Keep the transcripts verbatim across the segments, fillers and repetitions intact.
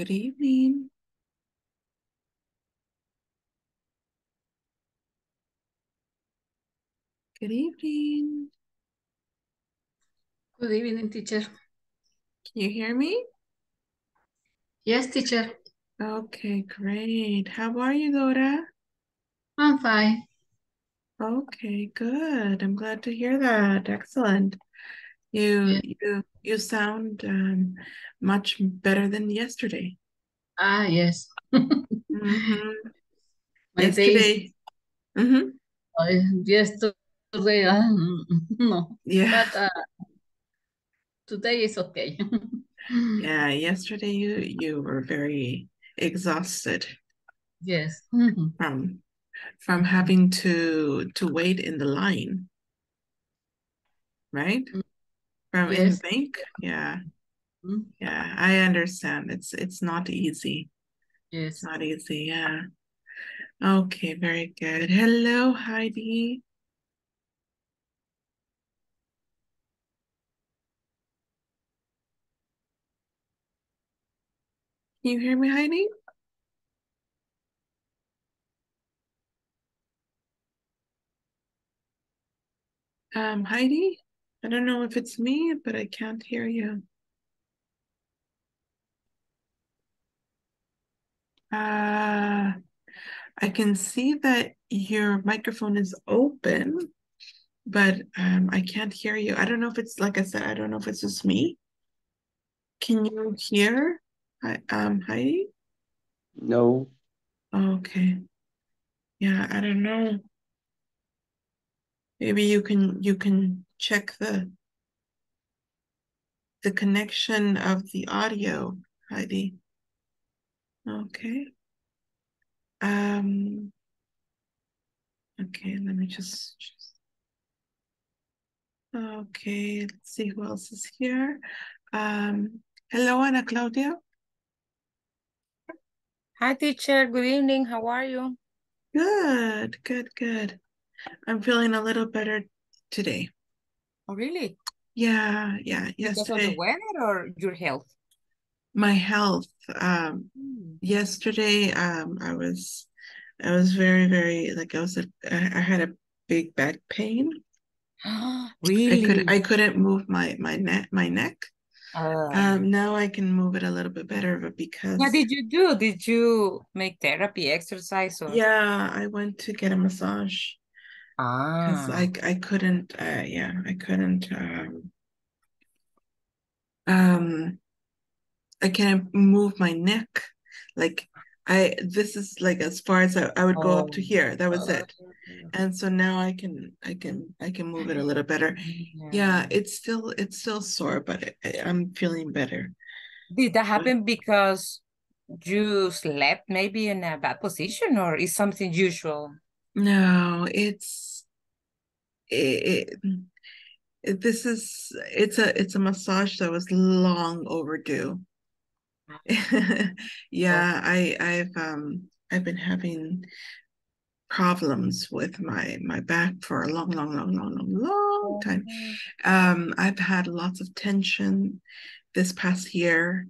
Good evening. Good evening. Good evening, teacher. Can you hear me? Yes, teacher. Okay, great. How are you, Laura? I'm fine. Okay, good. I'm glad to hear that. Excellent. You yeah. you you sound um, much better than yesterday. Ah, yes. mm-hmm. My yesterday. Days. Mm-hmm. Uh, yesterday, uh, no. Yeah. But uh, today is okay. Yeah, yesterday you you were very exhausted. Yes. Mm-hmm. From from having to to wait in the line, right? Mm-hmm. From yes. in the bank, yeah, mm-hmm. yeah. I understand. It's it's not easy. Yes, it's not easy. Yeah. Okay, very good. Hello, Heidi. Can you hear me, Heidi? Um, Heidi. I don't know if it's me, but I can't hear you. Uh, I can see that your microphone is open, but um, I can't hear you. I don't know if it's, like I said, I don't know if it's just me. Can you hear um, Heidi? No. Okay. Yeah, I don't know. Maybe you can, you can check the the connection of the audio, Heidi. Okay. Um. Okay, let me just, just. Okay, let's see who else is here. Um. Hello, Ana Claudia. Hi, teacher. Good evening. How are you? Good. Good. Good. I'm feeling a little better today. Oh, really? Yeah, yeah. Yesterday. Because of the weather or your health? My health. Um, mm. Yesterday, um, I was, I was very, very like I was, a, I had a big back pain. Really? I could, I couldn't move my my neck, my neck. Uh, um, now I can move it a little bit better, but because. What did you do? Did you make therapy, exercise, or? Yeah, I went to get a massage. Because I, I couldn't, uh, yeah, I couldn't, um, um, I can't move my neck. Like, I, this is like as far as I, I would go oh. up to here. That was oh. it. And so now I can, I can, I can move it a little better. Yeah, yeah it's still, it's still sore, but I, I'm feeling better. Did that happen but, because you slept maybe in a bad position, or is something usual? No, it's, It, it, this is it's a it's a massage that was long overdue. Yeah, I I've um I've been having problems with my my back for a long long long long long long time. Um, I've had lots of tension this past year,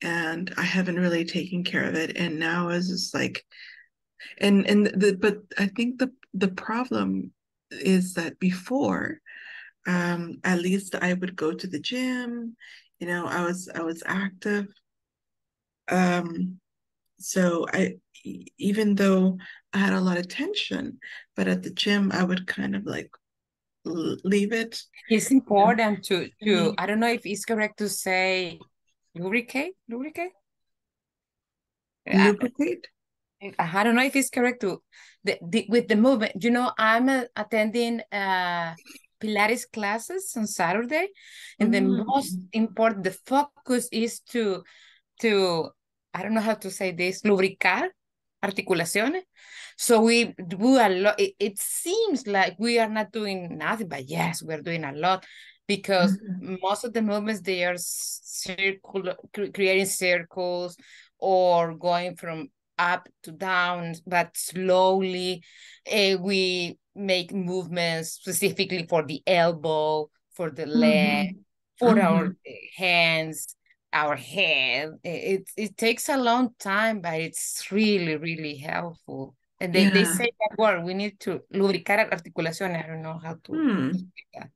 and I haven't really taken care of it. And now it's just like, and and the but I think the the problem is that before, um, at least I would go to the gym, you know, I was, I was active. Um, so I, even though I had a lot of tension, but at the gym, I would kind of like leave it. It's important to, to, I don't know if it's correct to say lubricate, lubricate? Lubricate? I don't know if it's correct to the, the with the movement. You know, I'm uh, attending uh, Pilates classes on Saturday, and mm. the most important, the focus is to to I don't know how to say this, lubricar articulaciones. So we do a lot. It, it seems like we are not doing nothing, but yes, we're doing a lot because mm-hmm. most of the movements they are circular, creating circles or going from up to down, but slowly uh, we make movements specifically for the elbow, for the leg, mm-hmm. for mm-hmm. our hands, our head. It it takes a long time, but it's really, really helpful. And they, yeah. they say that word, we need to lubricar articulaciones. I don't know how to hmm. that.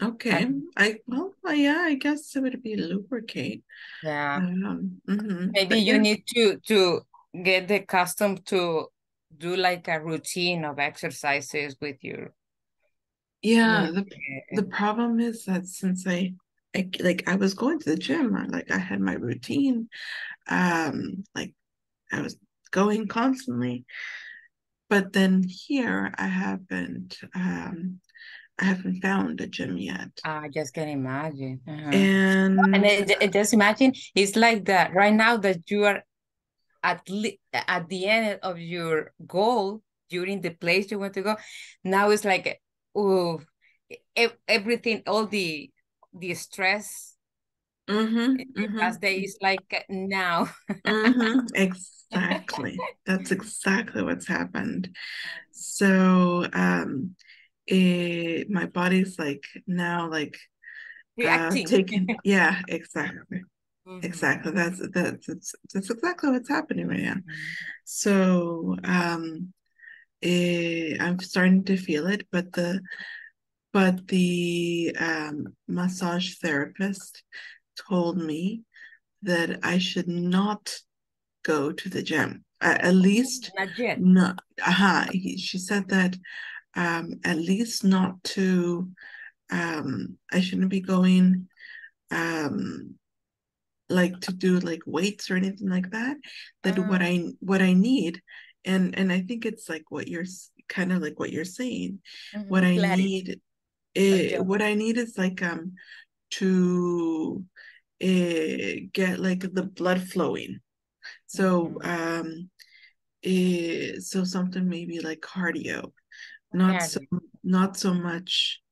Okay. Um, I well, yeah, I guess it would be lubricate. Yeah. Um, mm-hmm. Maybe but you yeah. need to to get accustomed to do like a routine of exercises with your. Yeah, with the, the problem is that since I, I like I was going to the gym, or like I had my routine, um, like I was going constantly, but then here I haven't um. I haven't found a gym yet. I just can imagine. Uh-huh. And, and it, it just imagine, it's like that right now that you are at le- at the end of your goal, during the place you want to go. Now it's like, oh, everything, all the the stress. Mm-hmm, mm-hmm. As they is like now. Mm-hmm, exactly. That's exactly what's happened. So, um, It, my body's like now like uh, taking yeah exactly mm-hmm. exactly that's that's that's that's exactly what's happening right now. So um it, I'm starting to feel it, but the but the um massage therapist told me that I should not go to the gym, uh, at least not, not uh-huh he, she said that Um, at least not to, um, I shouldn't be going, um, like to do like weights or anything like that. That oh. what I what I need, and and I think it's like what you're kind of like what you're saying. Mm-hmm. What I Glad need, it, okay. what I need is like um to uh, get like the blood flowing. So mm-hmm. um, it, so something maybe like cardio. Not so, not so much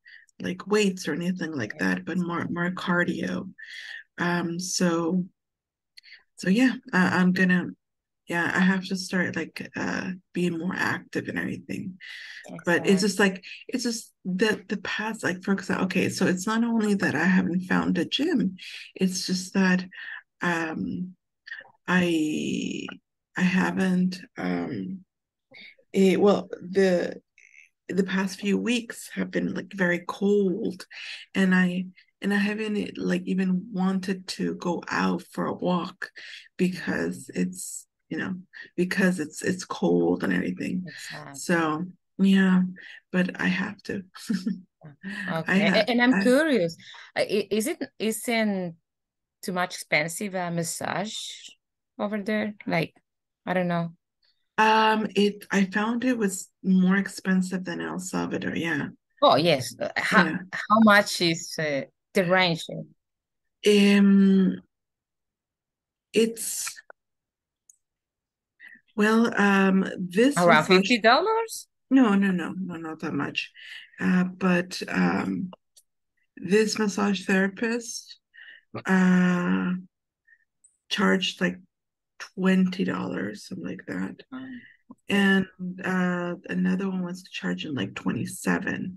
like weights or anything like that, but more more cardio. Um. So, so yeah, I, I'm gonna, yeah, I have to start like uh being more active and everything. Exactly. But it's just like it's just that the past, like for example, okay, so it's not only that I haven't found a gym, it's just that, um, I I haven't um, it, well the. the past few weeks have been like very cold, and I and I haven't like even wanted to go out for a walk because it's you know because it's it's cold and everything. Exactly. So yeah, but I have to. Okay, I have, and I'm I, curious, is it isn't too much expensive a massage over there? Like I don't know. Um, it, I found it was more expensive than El Salvador. Yeah. Oh, yes. How, yeah. how much is uh, the range? Um, it's, well, um, this around fifty dollars? No, no, no, no, not that much. Uh, but, um, this massage therapist, uh, charged like twenty dollars, something like that. And uh another one was charging like twenty-seven,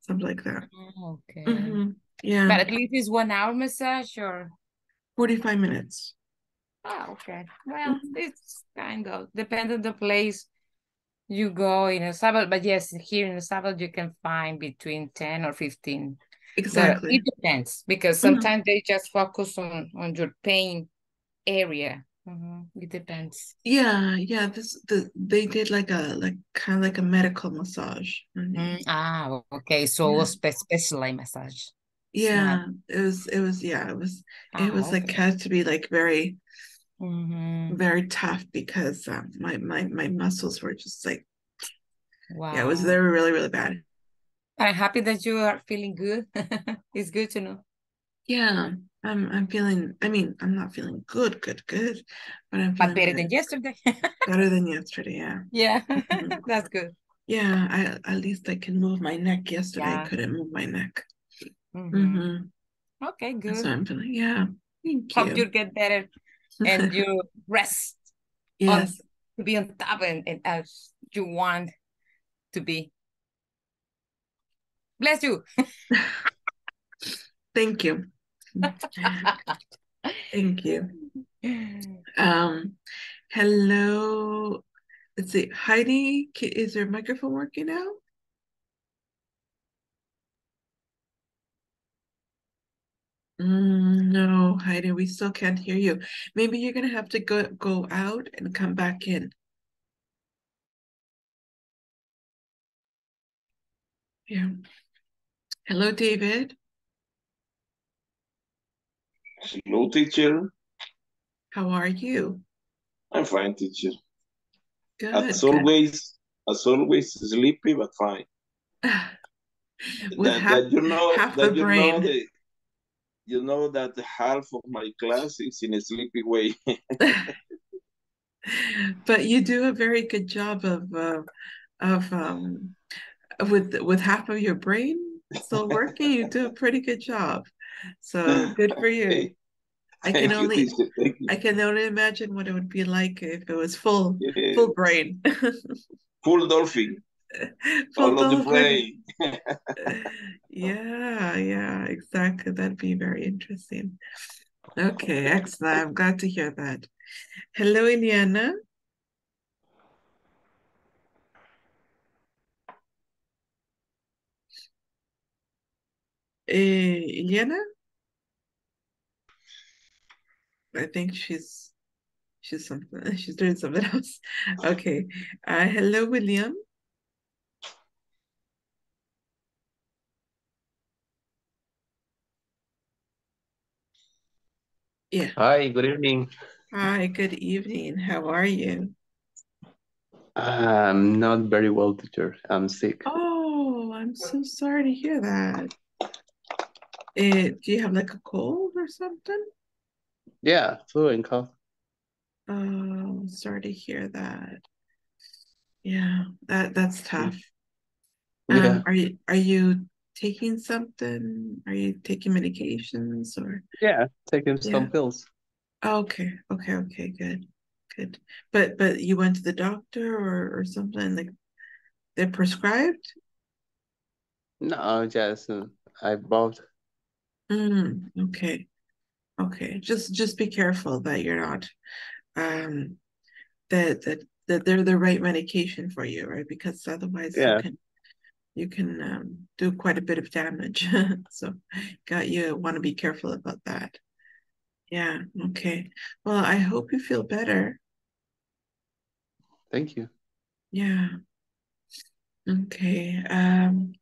something like that. Oh, okay. Mm-hmm. Yeah, but at least it's one hour massage or forty-five minutes. Oh, okay. Well, mm-hmm. It's kind of depends on the place you go in El Salvador, but yes, here in El Salvador you can find between ten or fifteen. Exactly. But it depends because sometimes mm-hmm. they just focus on on your pain area. Mm-hmm. It depends. Yeah, yeah. This the they did like a like kind of like a medical massage. Mm-hmm. Mm, ah, okay. So yeah. It was spe- specialized massage. Yeah, yeah, it was. It was. Yeah, it was. Ah, it was okay. Like had to be like very, mm-hmm. very tough because um, my my my muscles were just like. Wow. Yeah, it was. They were really really bad. I'm happy that you are feeling good. It's good to know. Yeah. I'm I'm feeling, I mean, I'm not feeling good, good, good, but I'm feeling but better good. than yesterday. Better than yesterday, yeah. Yeah, mm-hmm. That's good. Yeah, I at least I can move my neck. Yesterday, yeah. I couldn't move my neck. Mm-hmm. Mm-hmm. Okay, good. That's what I'm feeling, yeah. Thank Hope you. you get better and you rest. Yes. To be on top and, and as you want to be. Bless you. Thank you. Thank you. Um, hello. Let's see. Heidi, is your microphone working now? Mm, no, Heidi, we still can't hear you. Maybe you're going to have to go, go out and come back in. Yeah. Hello, David. Hello, teacher. How are you? I'm fine, teacher. Good. As good. always, as always, sleepy but fine. With that, half, that you know, half that the you brain. Know the, you know that half of my class is in a sleepy way. But you do a very good job of uh, of um, with with half of your brain still working. You do a pretty good job. So good for you. Hey, I can only you, I can only imagine what it would be like if it was full yeah. full brain. Full dolphin. Full All of the brain. yeah, yeah, exactly. That'd be very interesting. Okay, excellent. I'm glad to hear that. Hello, Ileana. Uh, Ileana? I think she's she's something she's doing something else. Okay. Uh, hello, William. Yeah. Hi, good evening. Hi, good evening. How are you? I'm not very well, teacher. I'm sick. Oh, I'm so sorry to hear that. It, do you have like a cold or something? Yeah, flu and cough. Oh, I'm sorry to hear that. Yeah, that that's tough. Yeah. Um, are you are you taking something? Are you taking medications or? Yeah, taking yeah. some pills. Oh, okay, okay, okay, good, good. But but you went to the doctor or or something like they're prescribed? No, just uh, I bought. Mm, okay, okay. Just just be careful that you're not, um, that that that they're the right medication for you, right? Because otherwise, yeah. you can you can um, do quite a bit of damage. So, got you want to be careful about that. Yeah. Okay. Well, I hope you feel better. Thank you. Yeah. Okay. Um.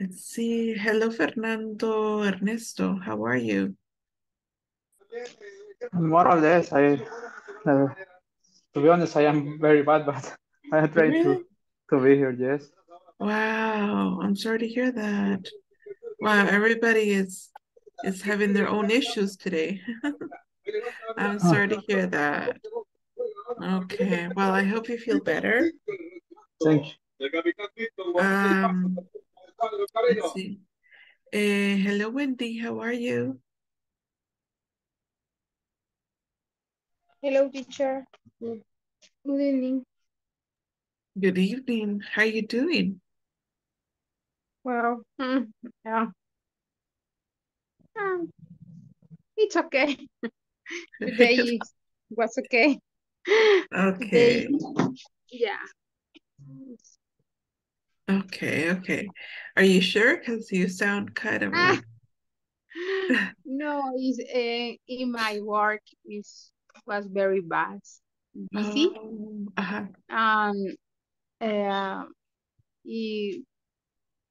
Let's see. Hello, Fernando Ernesto. How are you? More or less, I. Uh, to be honest, I am very bad, but I am trying really? to to be here. Yes. Wow, I'm sorry to hear that. Wow, everybody is is having their own issues today. I'm sorry to hear that. Okay. Well, I hope you feel better. Thank you. Um. Let's see. Uh, hello, Wendy. How are you? Hello, teacher. Good evening. Good evening. How are you doing? Well, yeah. It's okay. Today was okay. Okay. Today, yeah. Okay, okay. Are you sure? Because you sound kind of like... No, it's, uh, in my work, it was very bad. Busy. Um, uh-huh. um, uh, it,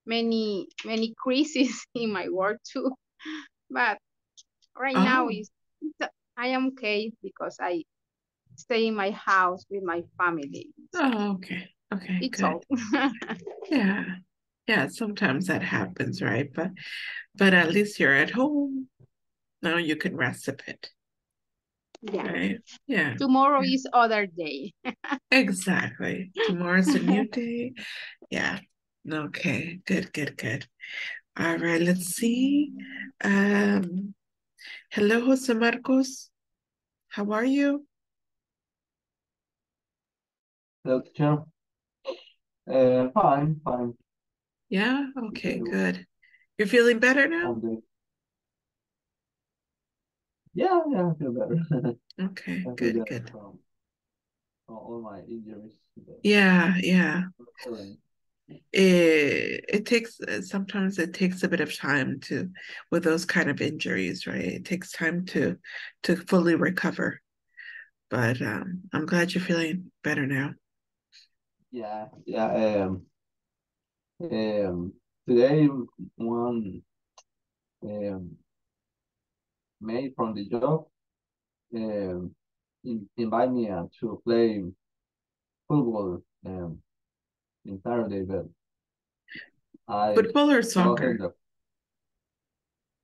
many, many crises in my work too. But right oh. now, it's, it's, I am okay because I stay in my house with my family. Oh, okay. Okay, it's good. All. yeah, yeah. Sometimes that happens, right? But, but at least you're at home. Now you can rest a bit. Yeah. Right? Yeah. Tomorrow yeah. is other day. Exactly. Tomorrow's a new day. Yeah. Okay. Good. Good. Good. All right. Let's see. Um. Hello, Jose Marcos. How are you? Hello, teacher. Uh, fine, fine. Yeah. Okay. Good. You're feeling better now. Yeah, yeah, I feel better. Okay, I good, good. From all my injuries. Yeah, yeah. It, it takes, sometimes it takes a bit of time to, with those kind of injuries, right? It takes time to, to fully recover. But um, I'm glad you're feeling better now. Yeah, yeah. Um, um, today, one um, mate from the job um, invited me to play football um, in Saturday, but I football or soccer?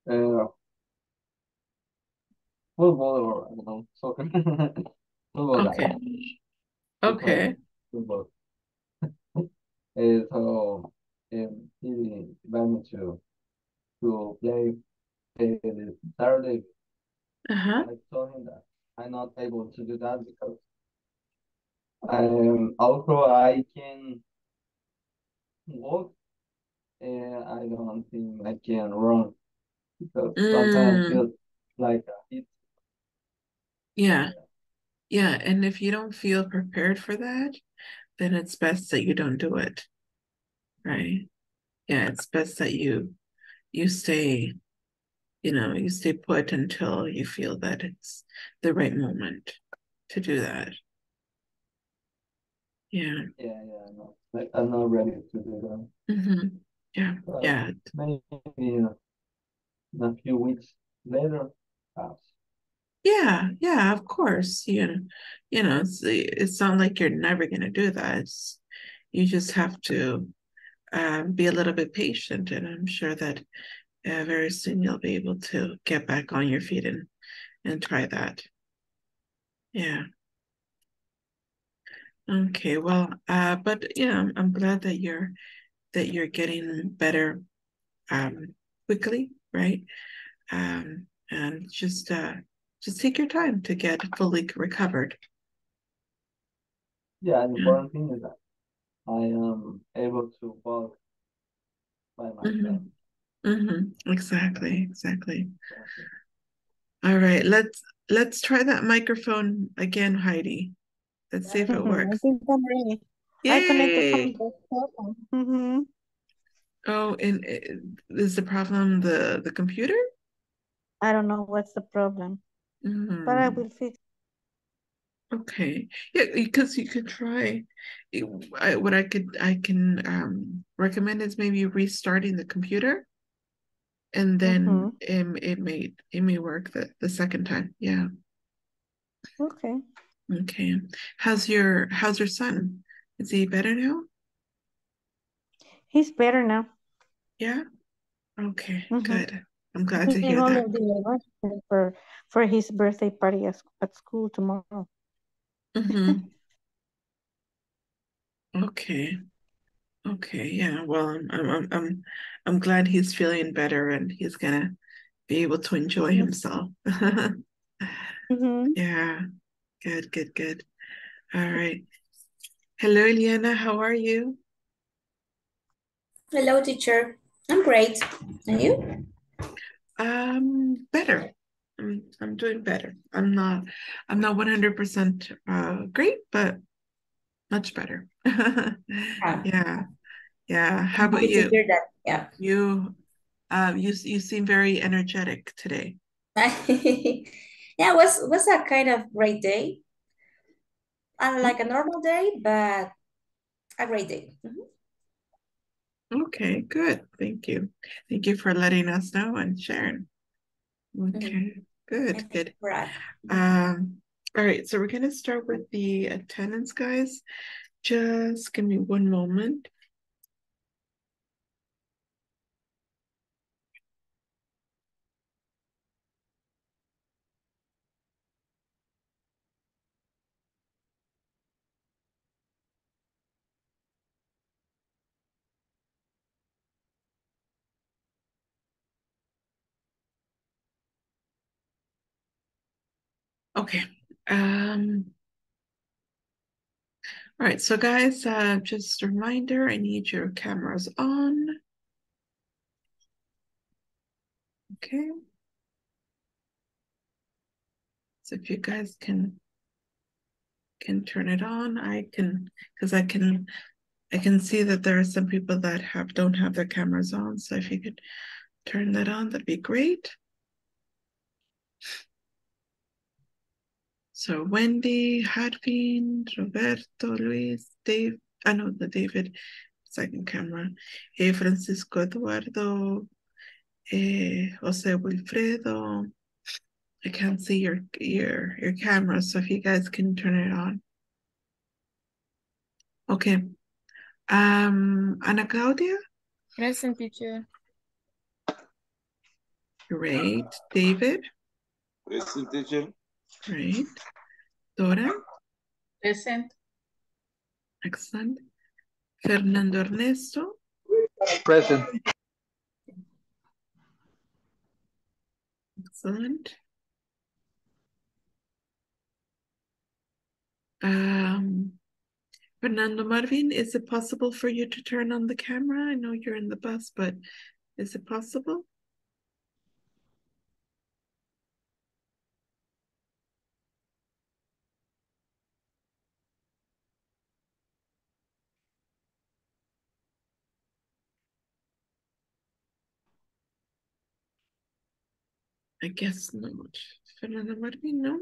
Uh, football or I don't know, soccer. Football. Okay. Okay. Football. And so um, he invited me to to play uh, Saturday. Uh-huh. I told him that I'm not able to do that because um also I can walk and I don't think I can run because mm. sometimes I feel like a hit. Yeah. Yeah. And if you don't feel prepared for that, then it's best that you don't do it. Right. Yeah. It's best that you, you stay, you know, you stay put until you feel that it's the right moment to do that. Yeah. Yeah. Yeah. I know. Like, I'm not ready to do that. Mm-hmm. Yeah. But yeah. Maybe you know, a few weeks later. Perhaps. Yeah. Yeah. Of course. You know. You know. It's, it's not like you're never gonna do that. It's, you just have to um, be a little bit patient, and I'm sure that uh, very soon you'll be able to get back on your feet and and try that. Yeah. Okay, well, uh, but yeah, I'm, I'm glad that you're that you're getting better, um, quickly, right? Um, and just uh, just take your time to get fully recovered. Yeah, the important thing is that I am able to walk by myself. Mm-hmm. Mm-hmm. Exactly, exactly. All right, let's let's try that microphone again, Heidi. Let's see if it works. I think I'm ready. Yay. I connected from the mm-hmm. Oh, and is the problem the, the computer? I don't know what's the problem, mm-hmm. but I will fix it. Okay. Yeah, because you could try. I, what I could I can um, recommend is maybe restarting the computer, and then mm-hmm. it, it may it may work the, the second time. Yeah. Okay. Okay. How's your how's your son? Is he better now? He's better now. Yeah? Okay, mm-hmm. good. I'm glad he's to hear that. For, for his birthday party at, at school tomorrow. Mm-hmm. okay. Okay, yeah. Well, I'm I'm I'm I'm glad he's feeling better and he's gonna be able to enjoy himself. mm-hmm. Yeah. Good, good, good. All right. Hello, Eliana. How are you? Hello, teacher. I'm great. And you? Um, better. I'm I'm doing better. I'm not I'm not one hundred percent uh great, but much better. yeah. Yeah. How about you? Hear that. Yeah. You uh you you seem very energetic today. Yeah, it was, was a kind of great day. Unlike a normal day, but a great day. Mm-hmm. Okay, good. Thank you. Thank you for letting us know and sharing. Okay, mm-hmm. good, good. Right. Um, all right, so we're going to start with the attendance, guys. Just give me one moment. Okay. Um, all right. So, guys, uh, just a reminder, I need your cameras on. Okay. So if you guys can can turn it on, I can, because I can I can see that there are some people that have don't have their cameras on. So if you could turn that on, that'd be great. So Wendy, Harvin, Roberto, Luis, Dave, I know the David, second camera, eh, Francisco Eduardo, eh, Jose Wilfredo. I can't see your, your, your camera, so if you guys can turn it on. Okay. Um, Ana Claudia? Present, teacher. Great. David? Present, teacher. Great. Dora? Present. Excellent. Fernando Ernesto? Present. Excellent. Um, Fernando Marvin, is it possible for you to turn on the camera? I know you're in the bus, but is it possible? I guess not. Fernando Marvin, no?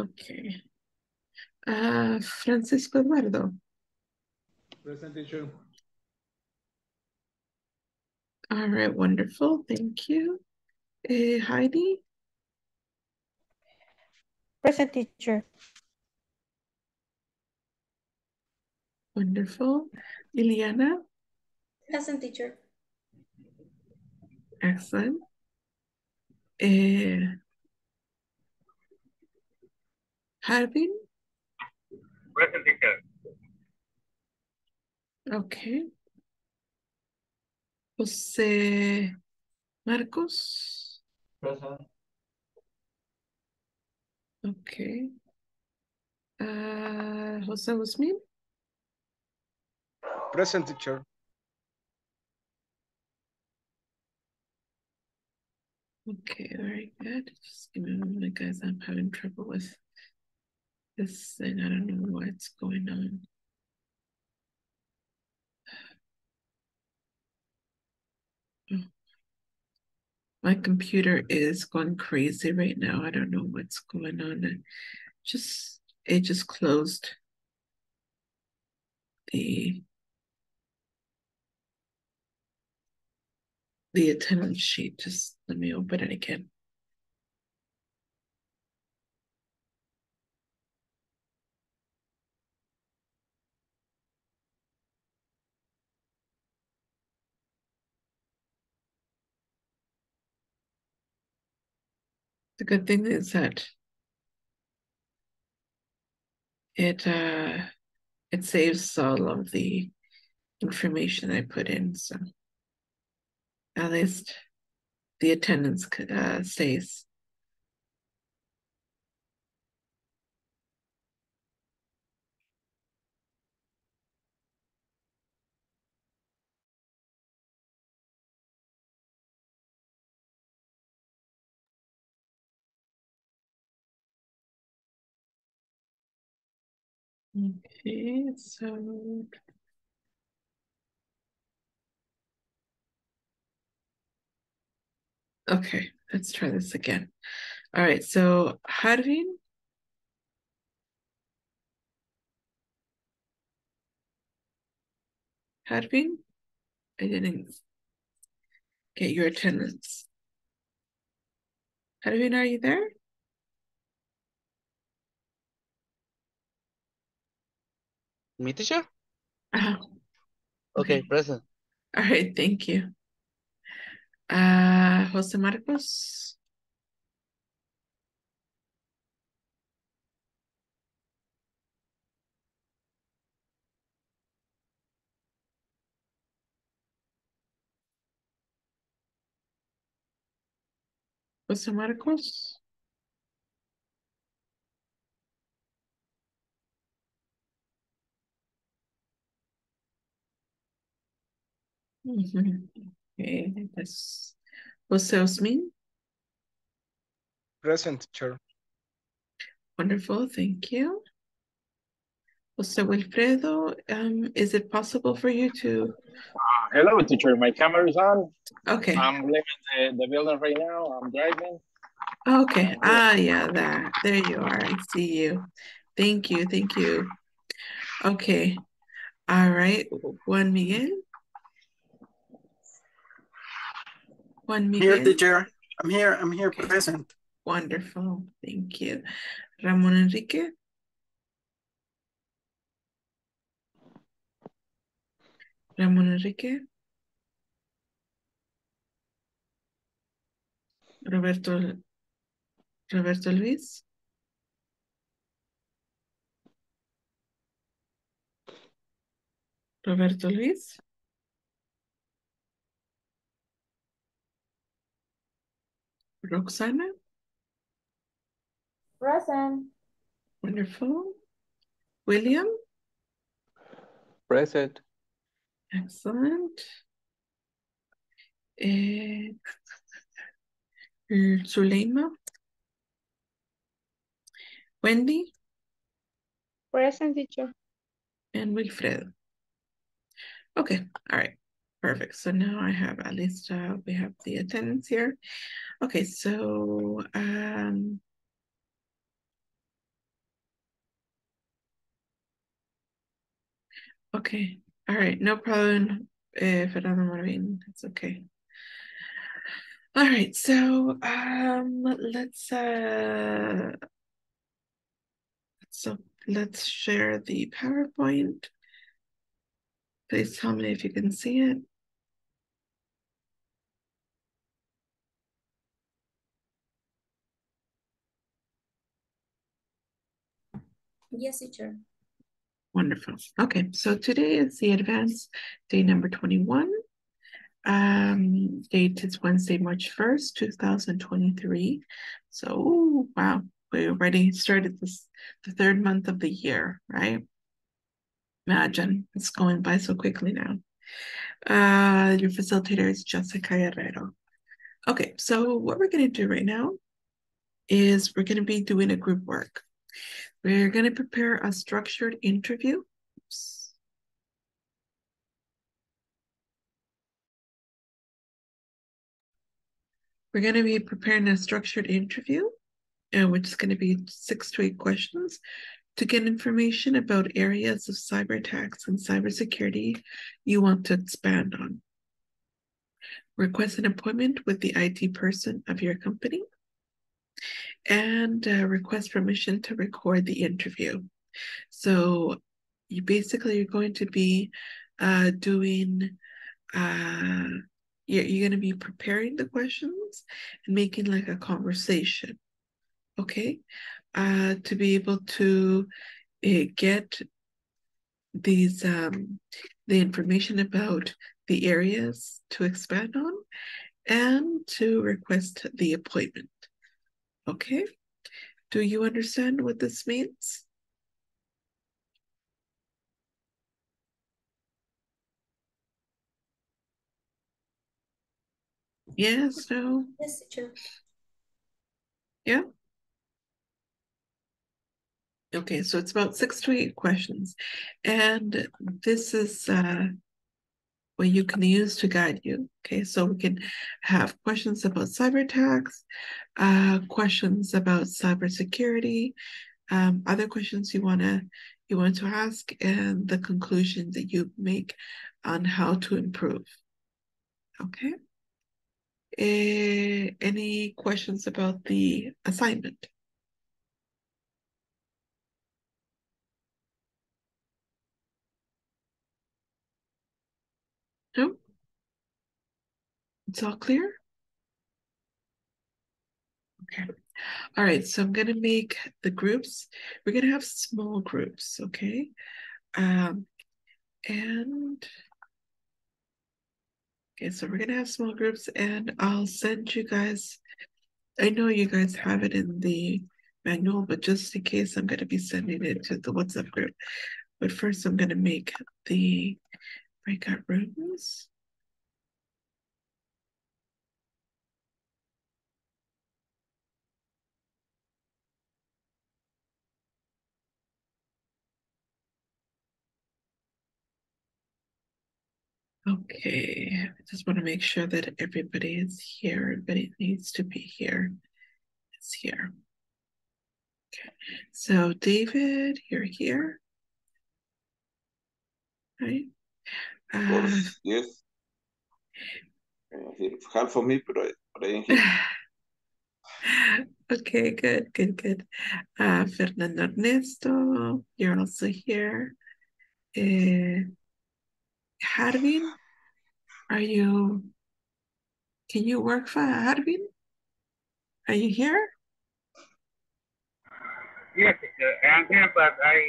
Okay. Uh, Francisco Eduardo. Present, teacher. All right, wonderful. Thank you. Uh, Heidi. Present, teacher. Wonderful. Liliana. Present, teacher. Excellent. Uh, Harvin? Present, teacher. Okay. Jose Marcos? Present. Okay. Uh, Jose Guzmin? Present, teacher. Okay, very good. Just give me a moment, guys. I'm having trouble with this thing. I don't know what's going on. Oh. My computer is going crazy right now. I don't know what's going on. It just it just closed the the attendance sheet. Just let me open it again. The good thing is that it uh, it saves all of the information I put in, so at least the attendance uh, stays. Okay, so okay, let's try this again. All right, so Harvin. Harvin, I didn't get your attendance. Harvin, are you there? Me, teacher? Uh-huh. Okay, okay, present. All right, thank you. Uh, Jose Marcos? Jose Marcos? Mm-hmm. Okay, that's Jose Osmin. Present, teacher. Wonderful, thank you. So, Wilfredo, um, is it possible for you to? Uh, hello, teacher. My camera is on. Okay. I'm leaving the, the building right now. I'm driving. Okay. Ah, yeah, there. There you are. I see you. Thank you. Thank you. Okay. All right. Juan Miguel. Juan Miguel. Here, teacher. I'm here. I'm here, okay. Present. Wonderful. Thank you. Ramon Enrique. Ramon Enrique. Roberto, Roberto Luis. Roberto Luis. Roxana. Present. Wonderful. William. Present. Excellent. Eh, Zuleima. Wendy. Present, teacher. And Wilfredo. Okay, all right, perfect. So now I have a list of, we have the attendance here. Okay, so um, okay. All right, no problem, uh, Fernando Marvin, it's okay. All right, so um, let's, uh, so let's share the PowerPoint. Please tell me if you can see it. Yes, teacher. Wonderful. Okay, so today is the advanced day number twenty-one. Um, date is Wednesday, March first, two thousand twenty-three. So, ooh, wow, we already started this the third month of the year, right? Imagine, it's going by so quickly now. Uh, your facilitator is Jessica Guerrero. Okay, so what we're going to do right now is we're going to be doing a group work. We're going to prepare a structured interview. Oops. We're going to be preparing a structured interview, and which is going to be six to eight questions to get information about areas of cyber attacks and cybersecurity you want to expand on. Request an appointment with the I T person of your company. And uh, request permission to record the interview. So you basically you're going to be uh, doing, uh, you're, you're going to be preparing the questions and making like a conversation, okay? Uh, to be able to uh, get these, um, the information about the areas to expand on and to request the appointment. Okay, do you understand what this means? Yes, no? Yes, teacher. Yeah? Okay, so it's about six to eight questions. And this is uh, what you can use to guide you. Okay, so we can have questions about cyber attacks, uh, questions about cybersecurity, um, other questions you wanna you want to ask, and the conclusions that you make on how to improve. Okay. Uh, any questions about the assignment? No? It's all clear? Okay. All right, so I'm gonna make the groups. We're gonna have small groups, okay? Um, and, okay, so we're gonna have small groups and I'll send you guys, I know you guys have it in the manual, but just in case, I'm gonna be sending it to the WhatsApp group. But first I'm gonna make the breakout rooms. Okay, I just want to make sure that everybody is here. Everybody needs to be here. It's here. Okay, so David, you're here. Right? Uh, yes, yes. It's hard for me, but I, but I am here. Okay, good, good, good. Uh, Fernando Ernesto, you're also here. Uh, Harvin, are you, can you work for Harvin? Are you here? Yes, I'm here, but I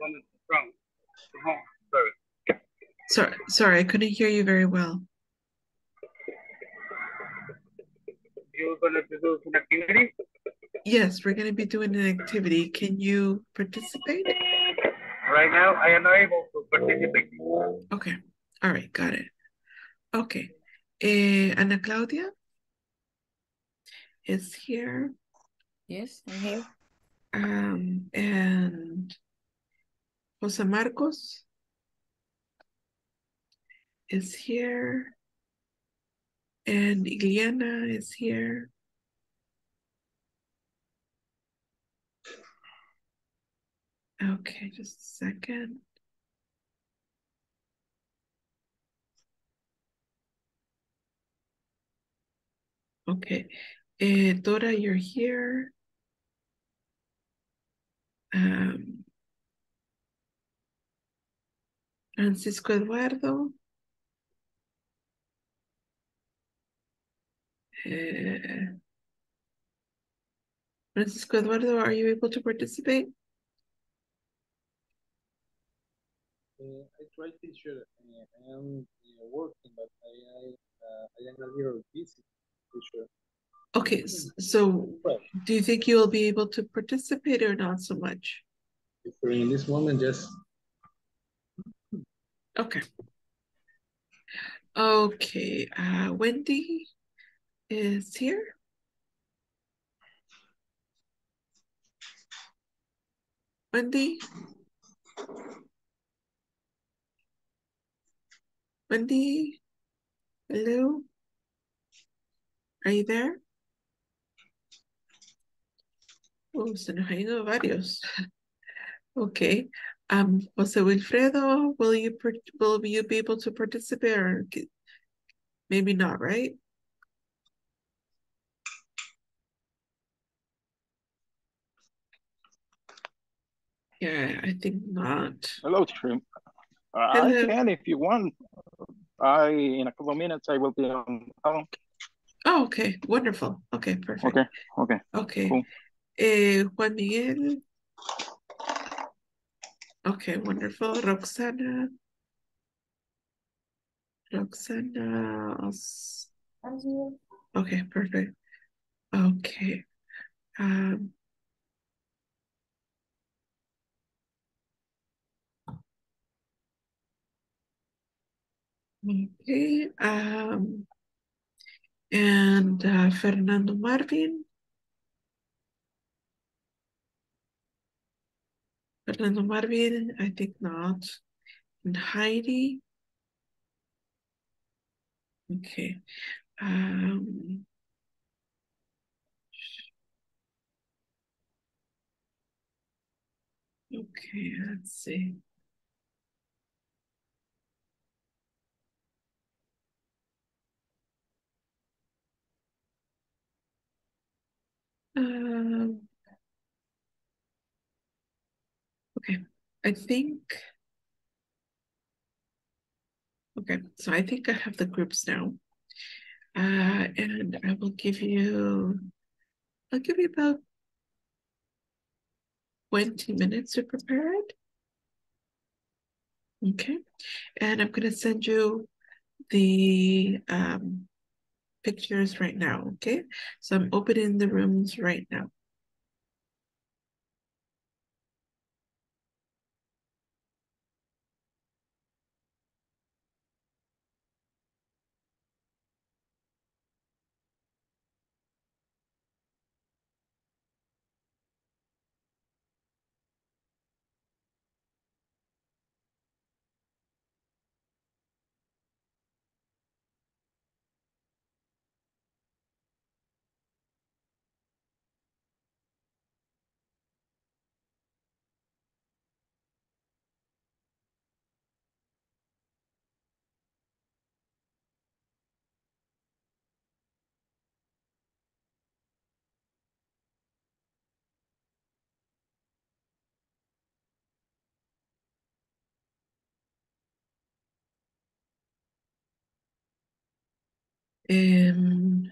wanted from home, sorry. Sorry, sorry, I couldn't hear you very well. You're going to do an activity? Yes, we're going to be doing an activity. Can you participate? Right now, I am not able to participate. Okay. All right, got it. Okay, uh, Ana Claudia is here. Yes, I'm here. Um, and Jose Marcos is here. And Ileana is here. Okay, just a second. Okay, uh, Dora, you're here. Um, Francisco Eduardo. Uh, Francisco Eduardo, are you able to participate? Uh, I tried, teacher. Uh, I am uh, working, but I I, uh, I am not here busy, teacher. Okay, so do you think you will be able to participate or not so much? In this moment, yes. Okay. Okay, uh, Wendy is here. Wendy? Wendy, hello, are you there? Oh, se nos ha ido varios. Okay, um, Jose Wilfredo, will you will you be able to participate or maybe not, right? Yeah, I think not. Hello, Trim. Uh, I can if you want. I in a couple of minutes I will be on. Oh, okay, wonderful. Okay, perfect. Okay, okay, okay. Cool. Uh, Juan Miguel. Okay, wonderful. Roxana. Roxana. I'm here. Okay, perfect. Okay. Um. Okay, um, and uh, Fernando Marvin. Fernando Marvin, I think not. And Heidi. Okay. Um, okay, let's see. Um, okay, I think, okay, so I think I have the groups now, uh, and I will give you, I'll give you about twenty minutes to prepare it, okay, and I'm going to send you the, um, pictures right now, okay? So I'm opening the rooms right now. Um,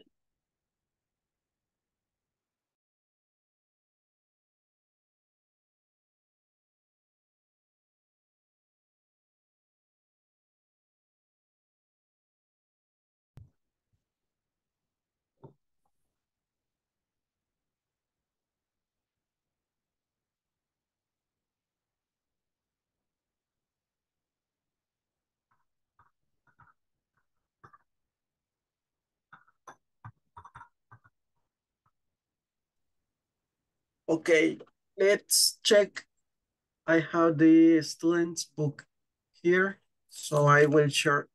Okay, let's check. I have the student's book here, so I will share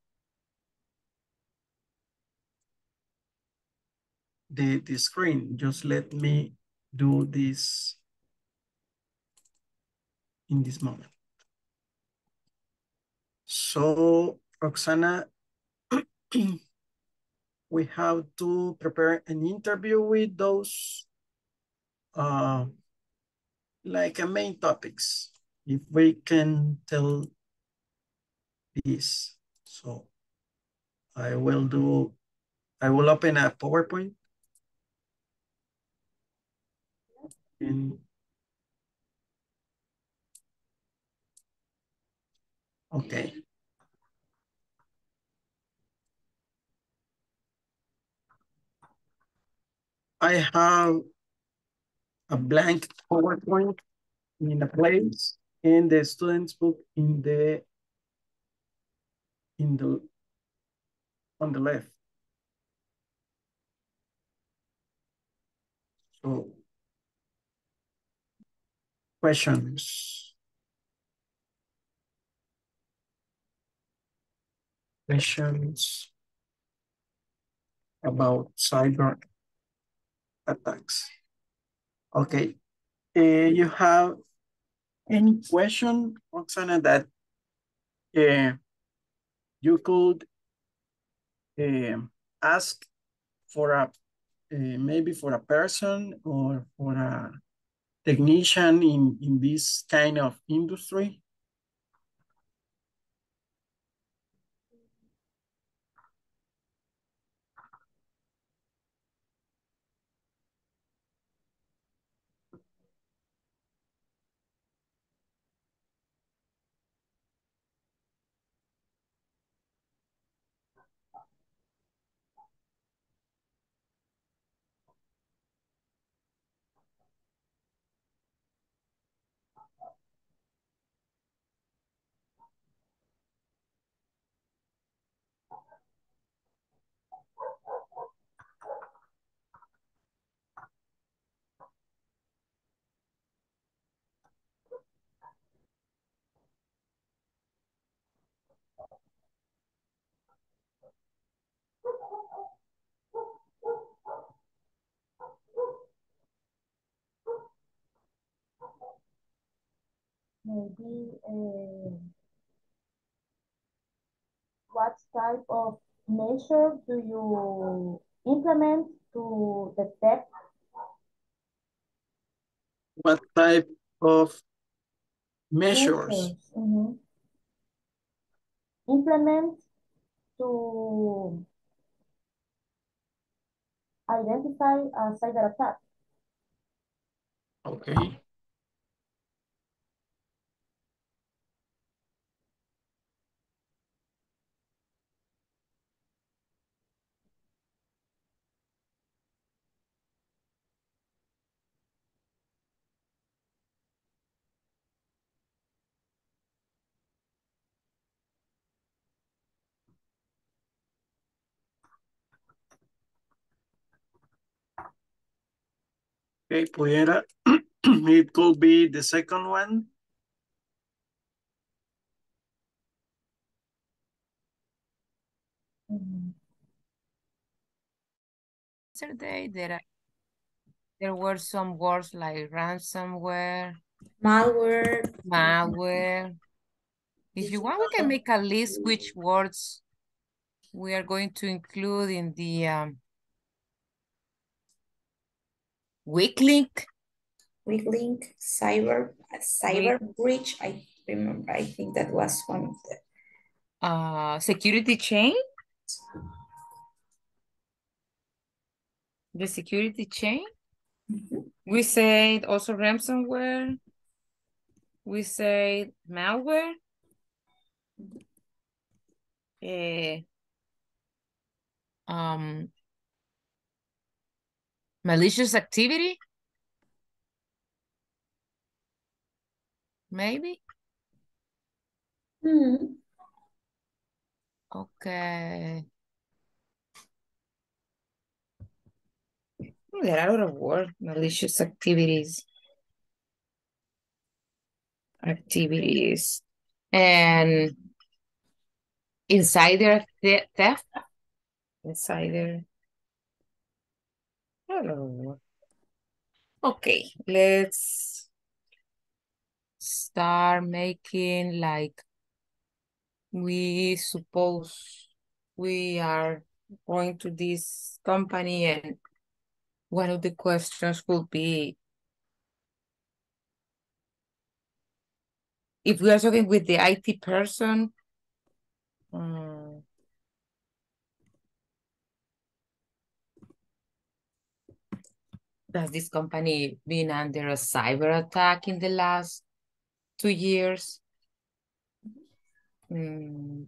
the, the screen. Just let me do this in this moment. So, Roxana, we have to prepare an interview with those Uh, like a main topics, if we can tell this. So I will do, I will open a PowerPoint. And, okay. I have a blank PowerPoint in a place, and the student's book in the in the on the left. So questions. Questions about cyber attacks. Okay, uh, you have any question, Roxana, that uh, you could uh, ask for a, uh, maybe for a person or for a technician in, in this kind of industry? Maybe uh, what type of measure do you implement to detect? What type of measures? measures. Mm-hmm. Implement to identify a cyber attack. Okay. Okay, Puyera, it could be the second one. Yesterday, there, there were some words like ransomware, malware. malware. If you want, we can make a list which words we are going to include in the um, Weak link. Weak link, cyber, cyber Weak. breach. I remember, I think that was one of the. Uh, security chain. the security chain. Mm-hmm. We said also ransomware. We said malware. Uh, um, malicious activity. Maybe. Mm-hmm. Okay. There are a lot of words, malicious activities. Activities. And insider theft. Insider. I don't know. Okay, let's start making like we suppose we are going to this company and one of the questions could be if we are talking with the I T person, um, does this company been under a cyber attack in the last two years? Mm.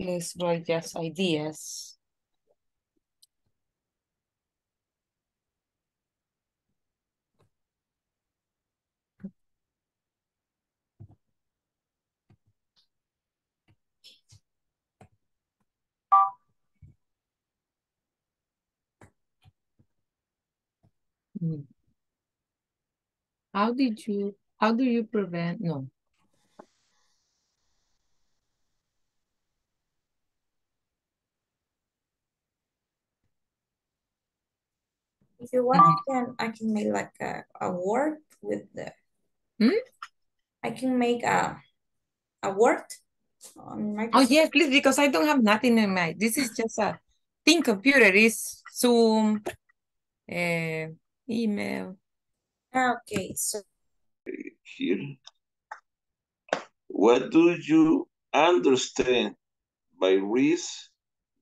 Let's write just ideas. Mm. How did you, how do you prevent, no. If you want, I can I can make like a, a word with the hmm? I can make a a word on my computer. Oh yes, please, because I don't have nothing in my, this is just a thin computer, is Zoom, uh, email. Okay, so here. What do you understand by risk,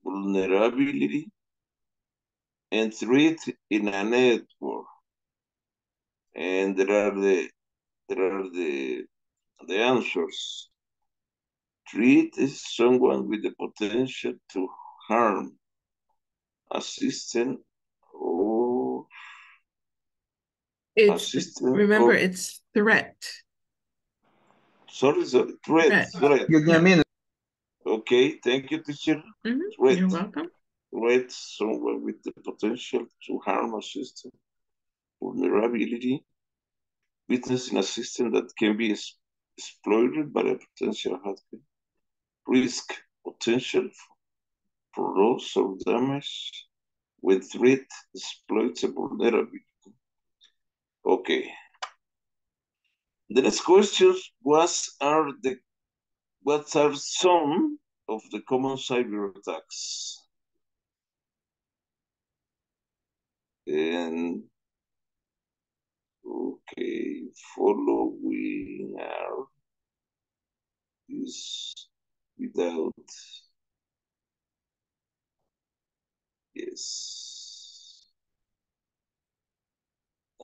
vulnerability, and threat in a network? And there are the there are the the answers. Threat is someone with the potential to harm a system or it's, a system. Remember, or, it's threat. Sorry, sorry, threat. Threat. Threat. Give me a minute. Okay, thank you, teacher. Mm-hmm. You're welcome. Threat, someone with the potential to harm a system, vulnerability, weakness in a system that can be exploited by a potential hacker, risk, potential for loss or damage when threat exploits a vulnerability. Okay. The next question was: Are the what are some of the common cyber attacks? And okay, following are is without, yes,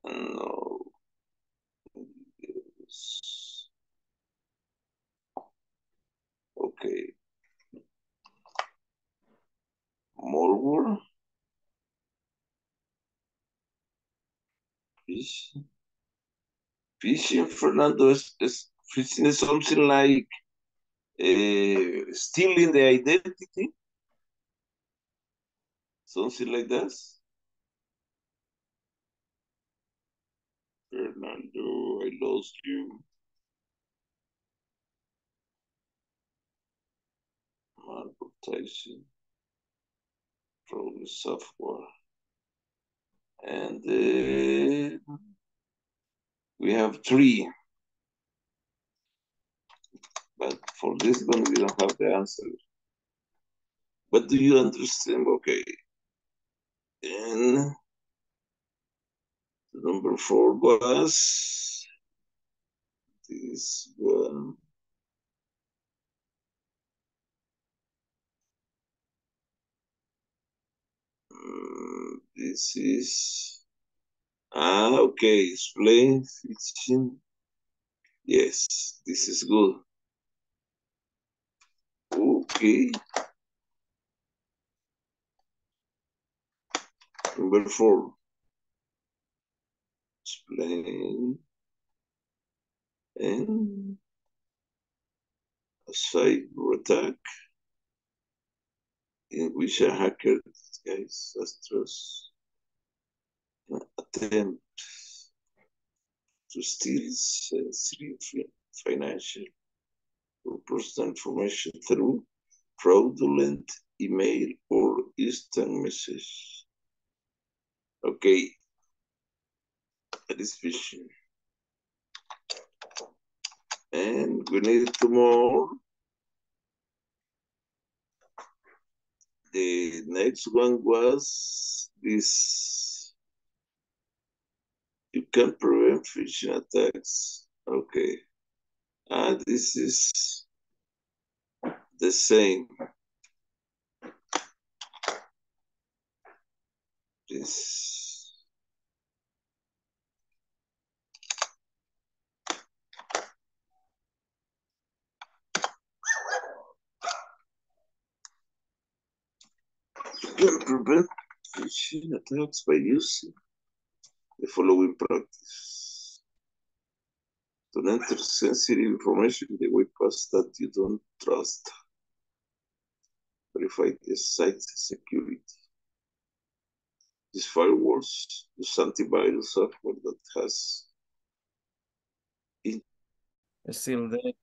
no, yes, okay, more work. Fishing. Fishing, Fernando, is, is fishing is something like uh, stealing the identity, something like that. Fernando, I lost you. Malvertising, probably software. And uh, we have three, but for this one, we don't have the answer. But do you understand? Okay. And number four was this one. Mm. This is, ah, okay, explain fiction. Yes, this is good. Okay. Number four. Explain and a cyber attack in which a hacker disguised as trust attempt to steal sensitive financial or personal information through fraudulent email or instant message. Okay, that is phishing. And we need two more. The next one was this. You can prevent phishing attacks. Okay. And uh, this is the same. This. You can prevent phishing attacks by using the following practice. Don't enter sensitive information in the web pages that you don't trust. Verify the site's security. Use firewalls, use antivirus software that has it's still there.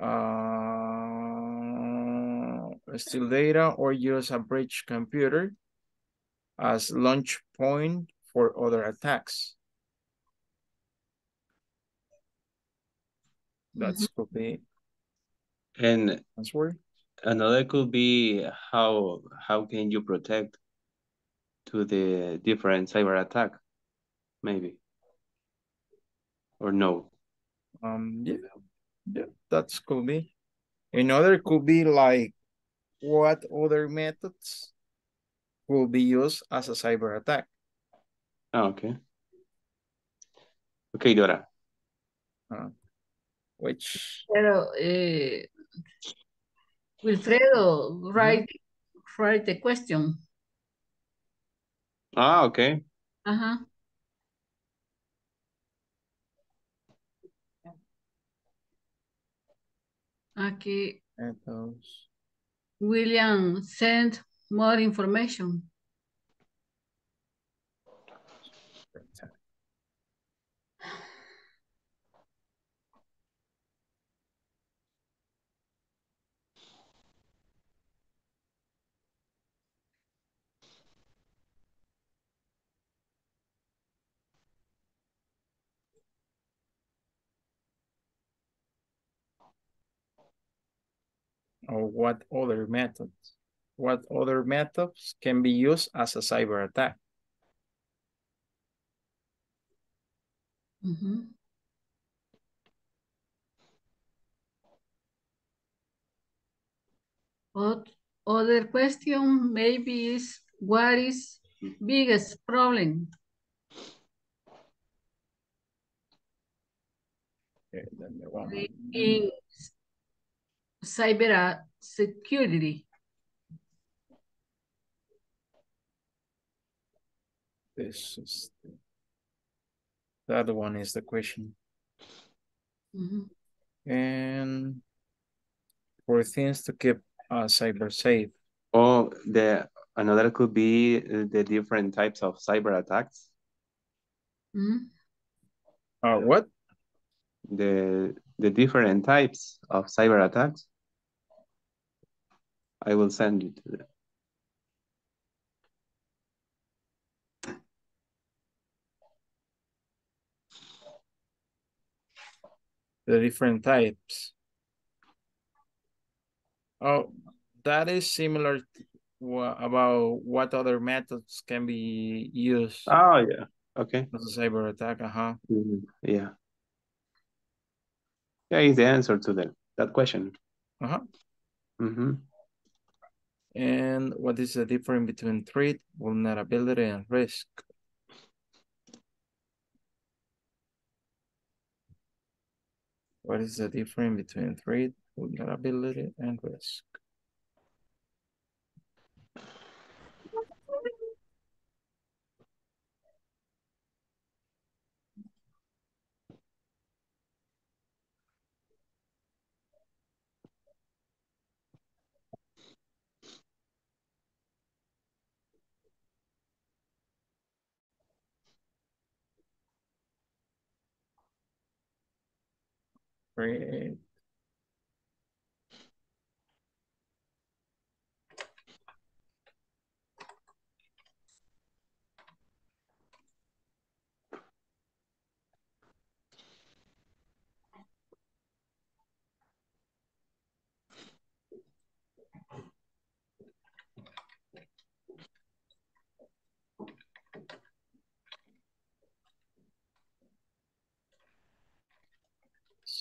Uh, steal data or use a breach computer as launch point for other attacks. That mm-hmm. could be and answer. Another could be how how can you protect to the different cyber attack, maybe, or no? Um, yeah, yeah, that could be. Another could be like what other methods will be used as a cyber attack. Oh, okay. Okay, Dora. Uh, which? Pero, eh... Wilfredo, write, write the question. Ah, okay. Uh-huh. Aquí. Entonces. William, send more information. Or what other methods? What other methods can be used as a cyber attack? Mm-hmm. What other question maybe is, what is biggest problem? Okay, then the one. In cyber security. This is the, the other one is the question. Mm-hmm. And for things to keep uh, cyber safe. Oh, the another could be the different types of cyber attacks. Mm-hmm. Uh, what? The the different types of cyber attacks. I will send you to that. The different types. Oh, that is similar to, about what other methods can be used. Oh, yeah. Okay. As a cyber attack, uh-huh. Mm-hmm. Yeah. That is the answer to the, that question. Uh-huh. Mm-hmm. And what is the difference between threat, vulnerability, and risk? What is the difference between threat, vulnerability, and risk? Great.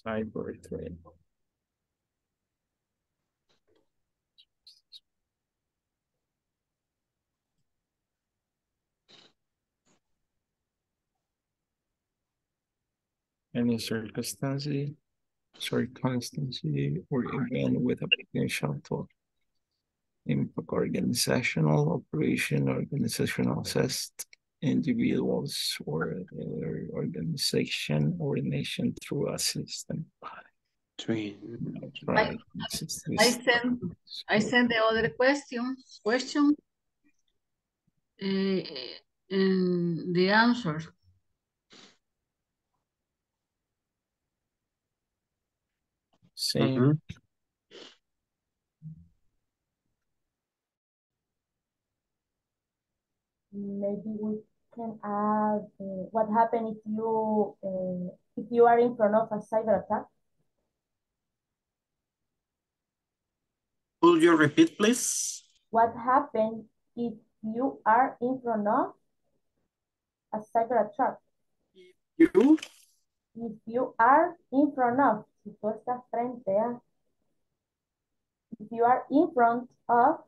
Cyber threat. Any circumstance, circumstance or event with a potential to impact organizational operation, organizational assist, individuals or their organization or nation through a system. Three. Right. I, I, I send. I send the other question. Question. Uh, and the answer. Same. Mm-hmm. Maybe we can add uh, what happened if you uh, if you are in front of a cyber attack. Could you repeat, please? What happened if you are in front of a cyber attack? If you? If you are in front of, si tú estás frente a, if you are in front of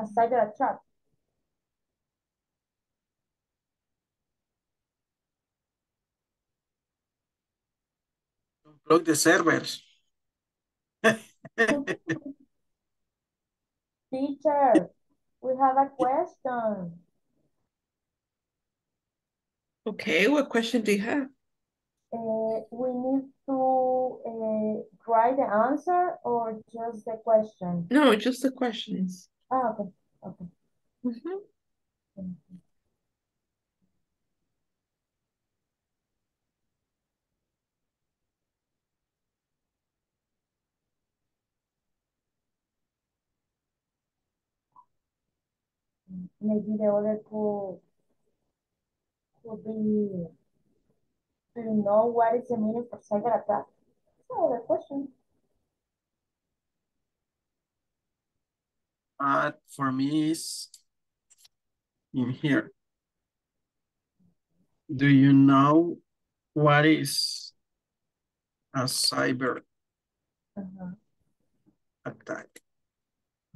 a cyber attack. Block the servers. Teacher, we have a question. Okay, what question do you have? Uh, we need to uh, write the answer or just the question? No, just the questions. Oh, okay, okay. Mm-hmm. Thank you. Maybe the other could, could be to know what is the meaning for cyber attack. That's another question. Uh, for me, it's in here. Do you know what is a cyber uh-huh. attack?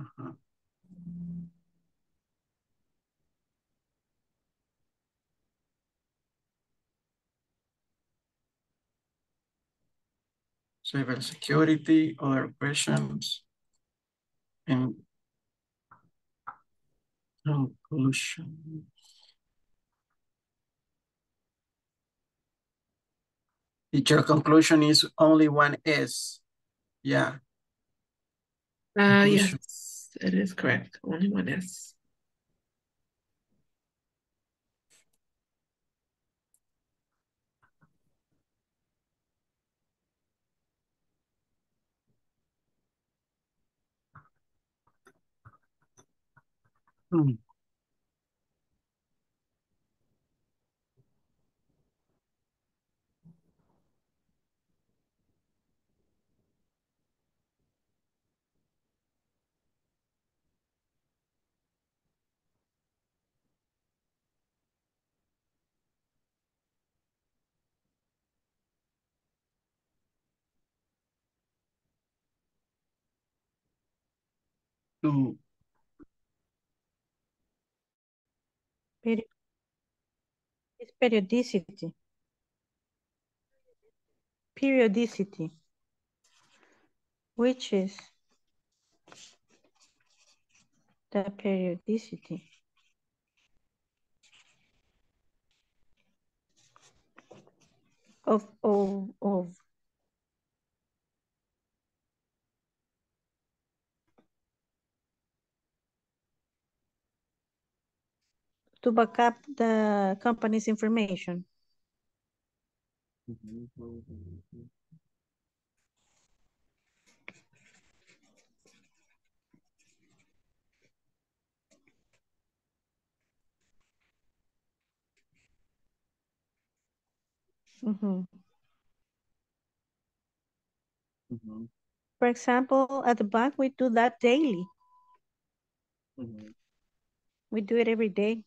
Uh-huh. Cyber security, other questions, and conclusion. Teacher, conclusion is only one S. Yeah. Uh, yes, it is correct. Only one S. Hmm. to Peri- It's periodicity. Periodicity, which is the periodicity of all of to back up the company's information. Mm-hmm. Mm-hmm. For example, at the bank, we do that daily. Mm-hmm. We do it every day.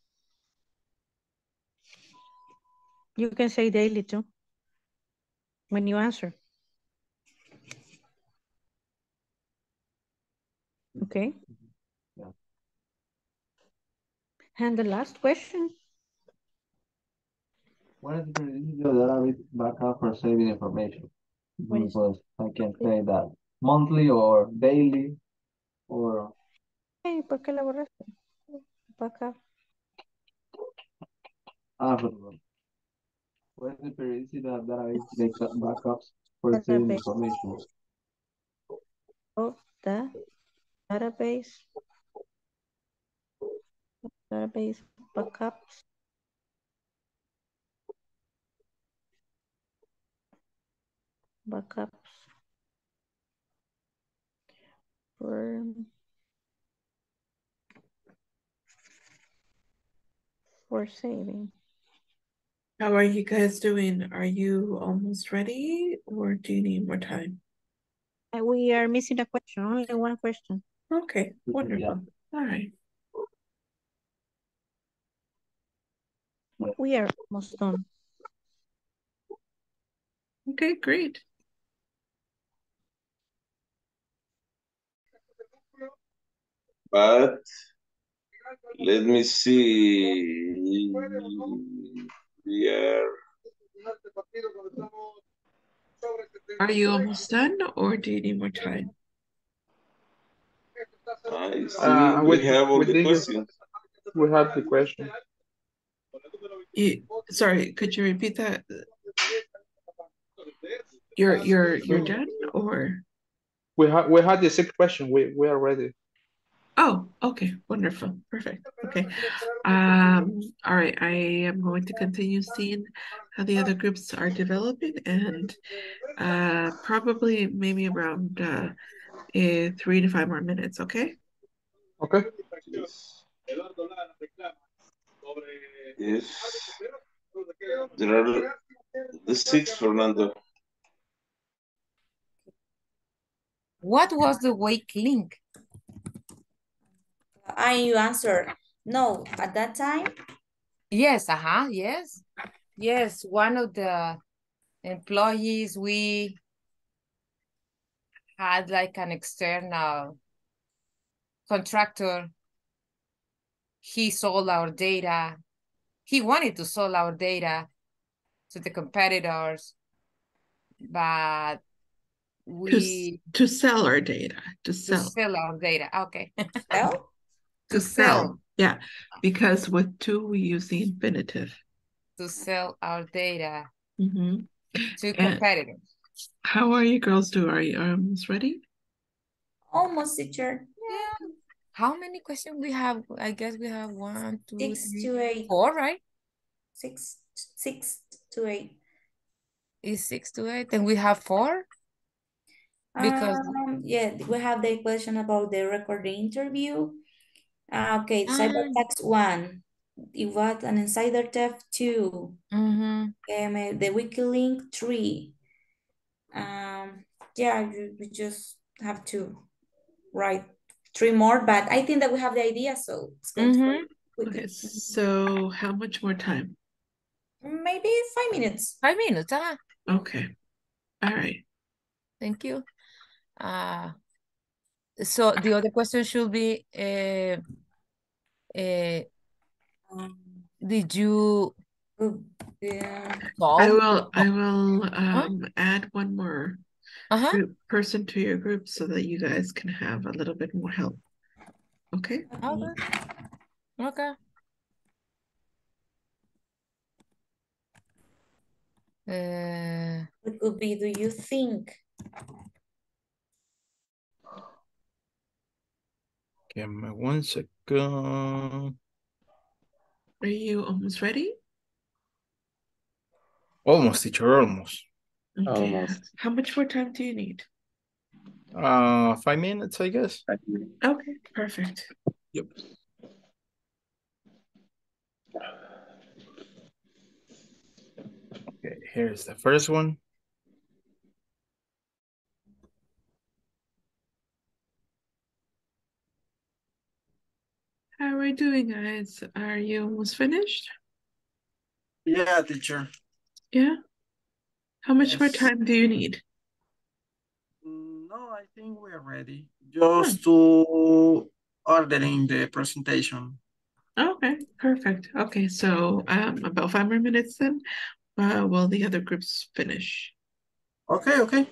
You can say daily too when you answer. Okay. Mm-hmm. Yeah. And the last question. What is the periodicity backup for saving information? Because I can say that monthly or daily or. Hey, ¿por qué la borraste? Backup. Ah, perdón. What is the periodicity that database backups for database. Saving information? Of the database. Database backups. Backups for for saving. How are you guys doing? Are you almost ready, or do you need more time? We are missing a question. Only one question. Okay, wonderful. Yeah. All right. We are almost done. Okay, great. But let me see. We are. Are you almost done, or do you need more time? I see. Uh, we, we have all we the questions. We have the question. You, sorry, could you repeat that? You're you're you're done, or we had we had the sixth question. We we are ready. Oh, okay, wonderful, perfect. Okay, um, all right. I am going to continue seeing how the other groups are developing, and uh, probably maybe around uh, uh three to five more minutes. Okay. Okay. Yes. Yes. There are the six, Fernando. What was the weak link? And you answer no at that time. Yes, uh huh, yes, yes. One of the employees, we had like an external contractor. He sold our data. He wanted to sell our data to the competitors, but we to, to sell our data to sell to sell our data. Okay, sell. To sell, yeah, because with two we use the infinitive. To sell our data mm-hmm. to and competitors. How are you girls doing? Are you almost ready? Almost, teacher. Yeah. How many questions we have? I guess we have one, two, six three, to eight. Four, right? Six, six to eight. Is six to eight, and we have four. Because um, yeah, we have the question about the record interview. Ah, okay, cyber tax one. It was an insider theft two. Mm-hmm. Um, the wiki link three. Um, yeah, we just have to write three more, but I think that we have the idea, so. Mm-hmm. Okay, so how much more time? Maybe five minutes. Five minutes, huh? Okay. All right. Thank you. Uh, So the other question should be, uh, uh, did you yeah. solve? I will, I will um, huh? add one more uh-huh. group, person to your group so that you guys can have a little bit more help. Okay? Okay. Okay. Uh, it could be, do you think? Give me one second. Are you almost ready? Almost, teacher, almost. Okay. Almost. How much more time do you need? Uh, five minutes, I guess. Minutes. Okay, perfect. Yep. Okay, here's the first one. How are you doing, guys? Are you almost finished? Yeah, teacher. Yeah? How much yes. more time do you need? No, I think we're ready. Just huh. to ordering the presentation. Okay, perfect. Okay, so um, about five more minutes then uh, while the other groups finish. Okay, okay.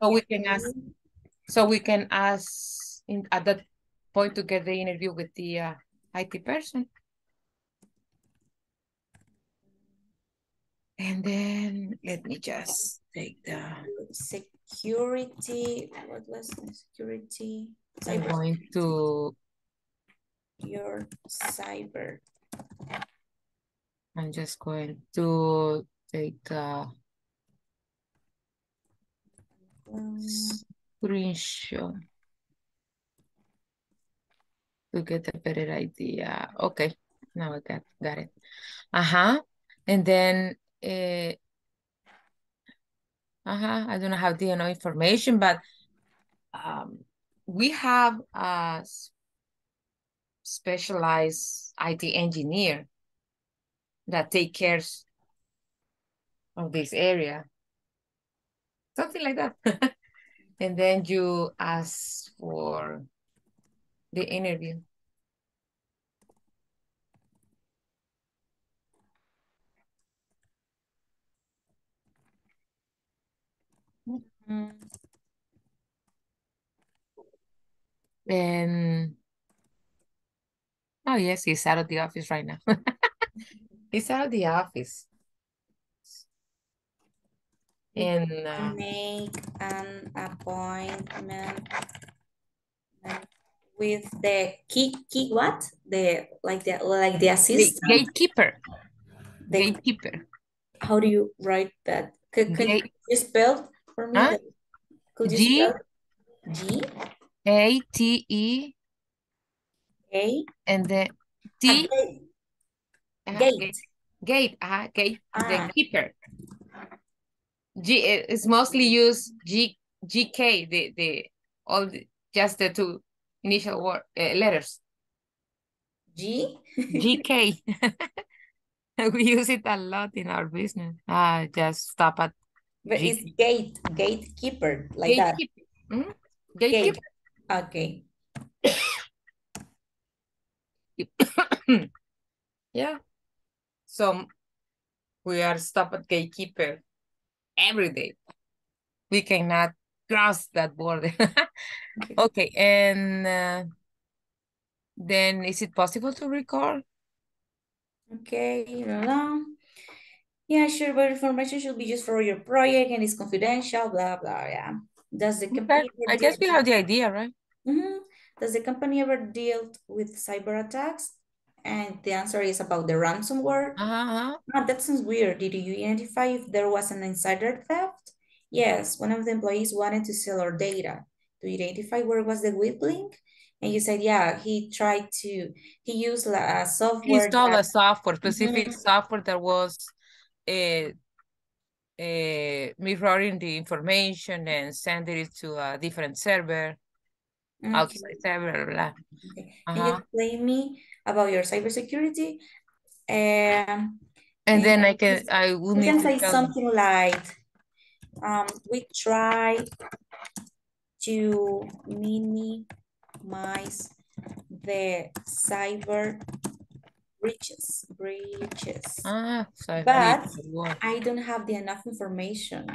So we can ask. So we can ask in, at that point to get the interview with the uh, I T person, and then let me just take the security. What was the security? I'm going to your cyber. I'm just going to take the. Screenshot to get a better idea. Okay, now I got got it. Uh huh. And then, uh, uh huh. I don't know how do you know information, but um, we have a specialized I T engineer that take care of this area. Something like that. And then you ask for the interview. Mm-hmm. And oh yes, he's out of the office right now. He's out of the office. And uh, make an appointment with the key key what the like the like the assistant the gatekeeper the, gatekeeper. How do you write that? Could, could Gate you spell for me? Huh? Could you G spell? G A T E A and the T uh, gate gate gate uh, gate ah. the keeper. G it's mostly used G GK the the all the, just the two initial word uh, letters. G G K. We use it a lot in our business. Ah, uh, just stop at. But G it's gate gatekeeper like gatekeeper. that. Mm-hmm. Gatekeeper. Gate. Okay. Yeah. So we are stop at gatekeeper. Every day, we cannot cross that border. Okay, and uh, then is it possible to record? Okay, you know, yeah, sure, but information should be just for your project and it's confidential, blah, blah, yeah. Does the company- I guess we have the idea, right? Mm-hmm. Does the company ever deal with cyber attacks? and the answer is about the ransomware. Uh-huh. Oh, that sounds weird. Did you identify if there was an insider theft? Yes, one of the employees wanted to sell our data. Do you identify where was the web link? And you said, yeah, he tried to, he used a software. He installed that, a software, specific mm-hmm. software that was uh, uh, mirroring the information and sending it to a different server. Mm-hmm. Outside server, blah. Okay. Uh-huh. Can you explain me about your cybersecurity? Um, and then I can, I will need can say something like, um, we try to mini, minimize the cyber breaches, breaches. Ah, so but I don't have the enough information.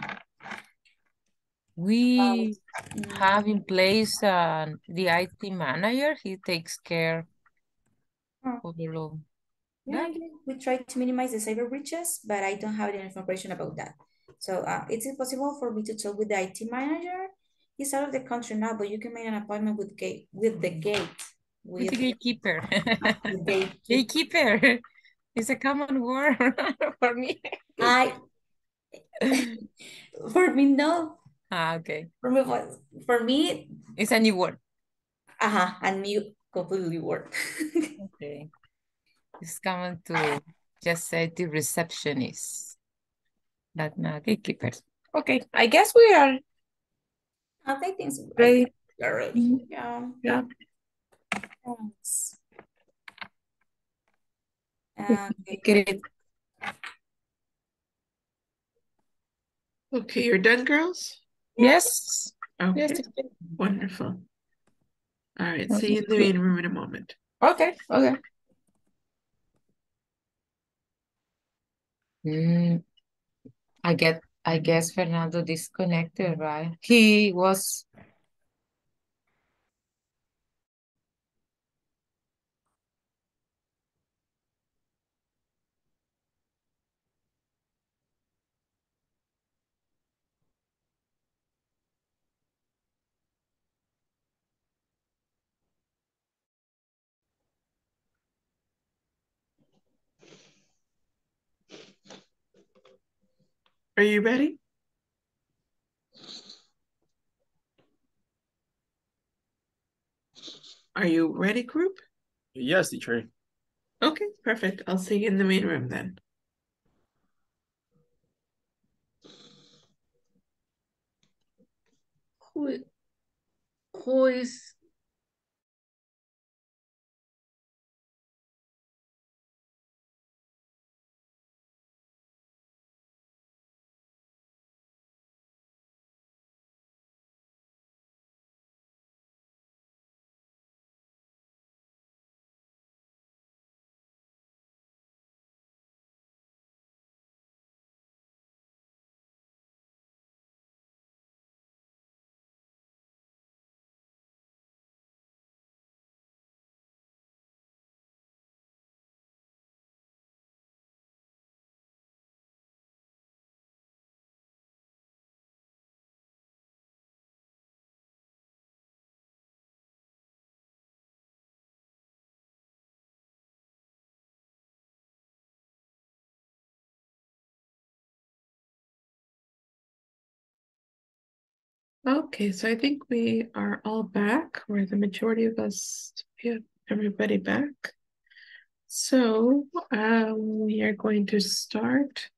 We about, have in place uh, the I T manager. He takes care huh. of the law. Yeah, we try to minimize the cyber breaches, but I don't have enough information about that. So uh, it's impossible for me to talk with the I T manager. He's out of the country now, but you can make an appointment with gate with the gate. With, with the gatekeeper. With gatekeeper. Gatekeeper. It's a common word for me. I for me no. Ah, okay. For me, for me it's a new word. Uh huh. A new completely word. Okay. It's common to just say the receptionist. But not gatekeeper. Okay. I guess we are. I think things are ready. ready. Yeah. Yeah. Thanks. Okay. Okay, you're done, girls? Yes. Okay. Yes. Wonderful. All right. Okay. See you in the main room in a moment. Okay. Okay. Mm, I get. I guess Fernando disconnected, right? He was... Are you ready? Are you ready, group? Yes, teacher. Okay, perfect. I'll see you in the main room then. Who, who is... Okay, so I think we are all back, where the majority of us have everybody back. So um, we are going to start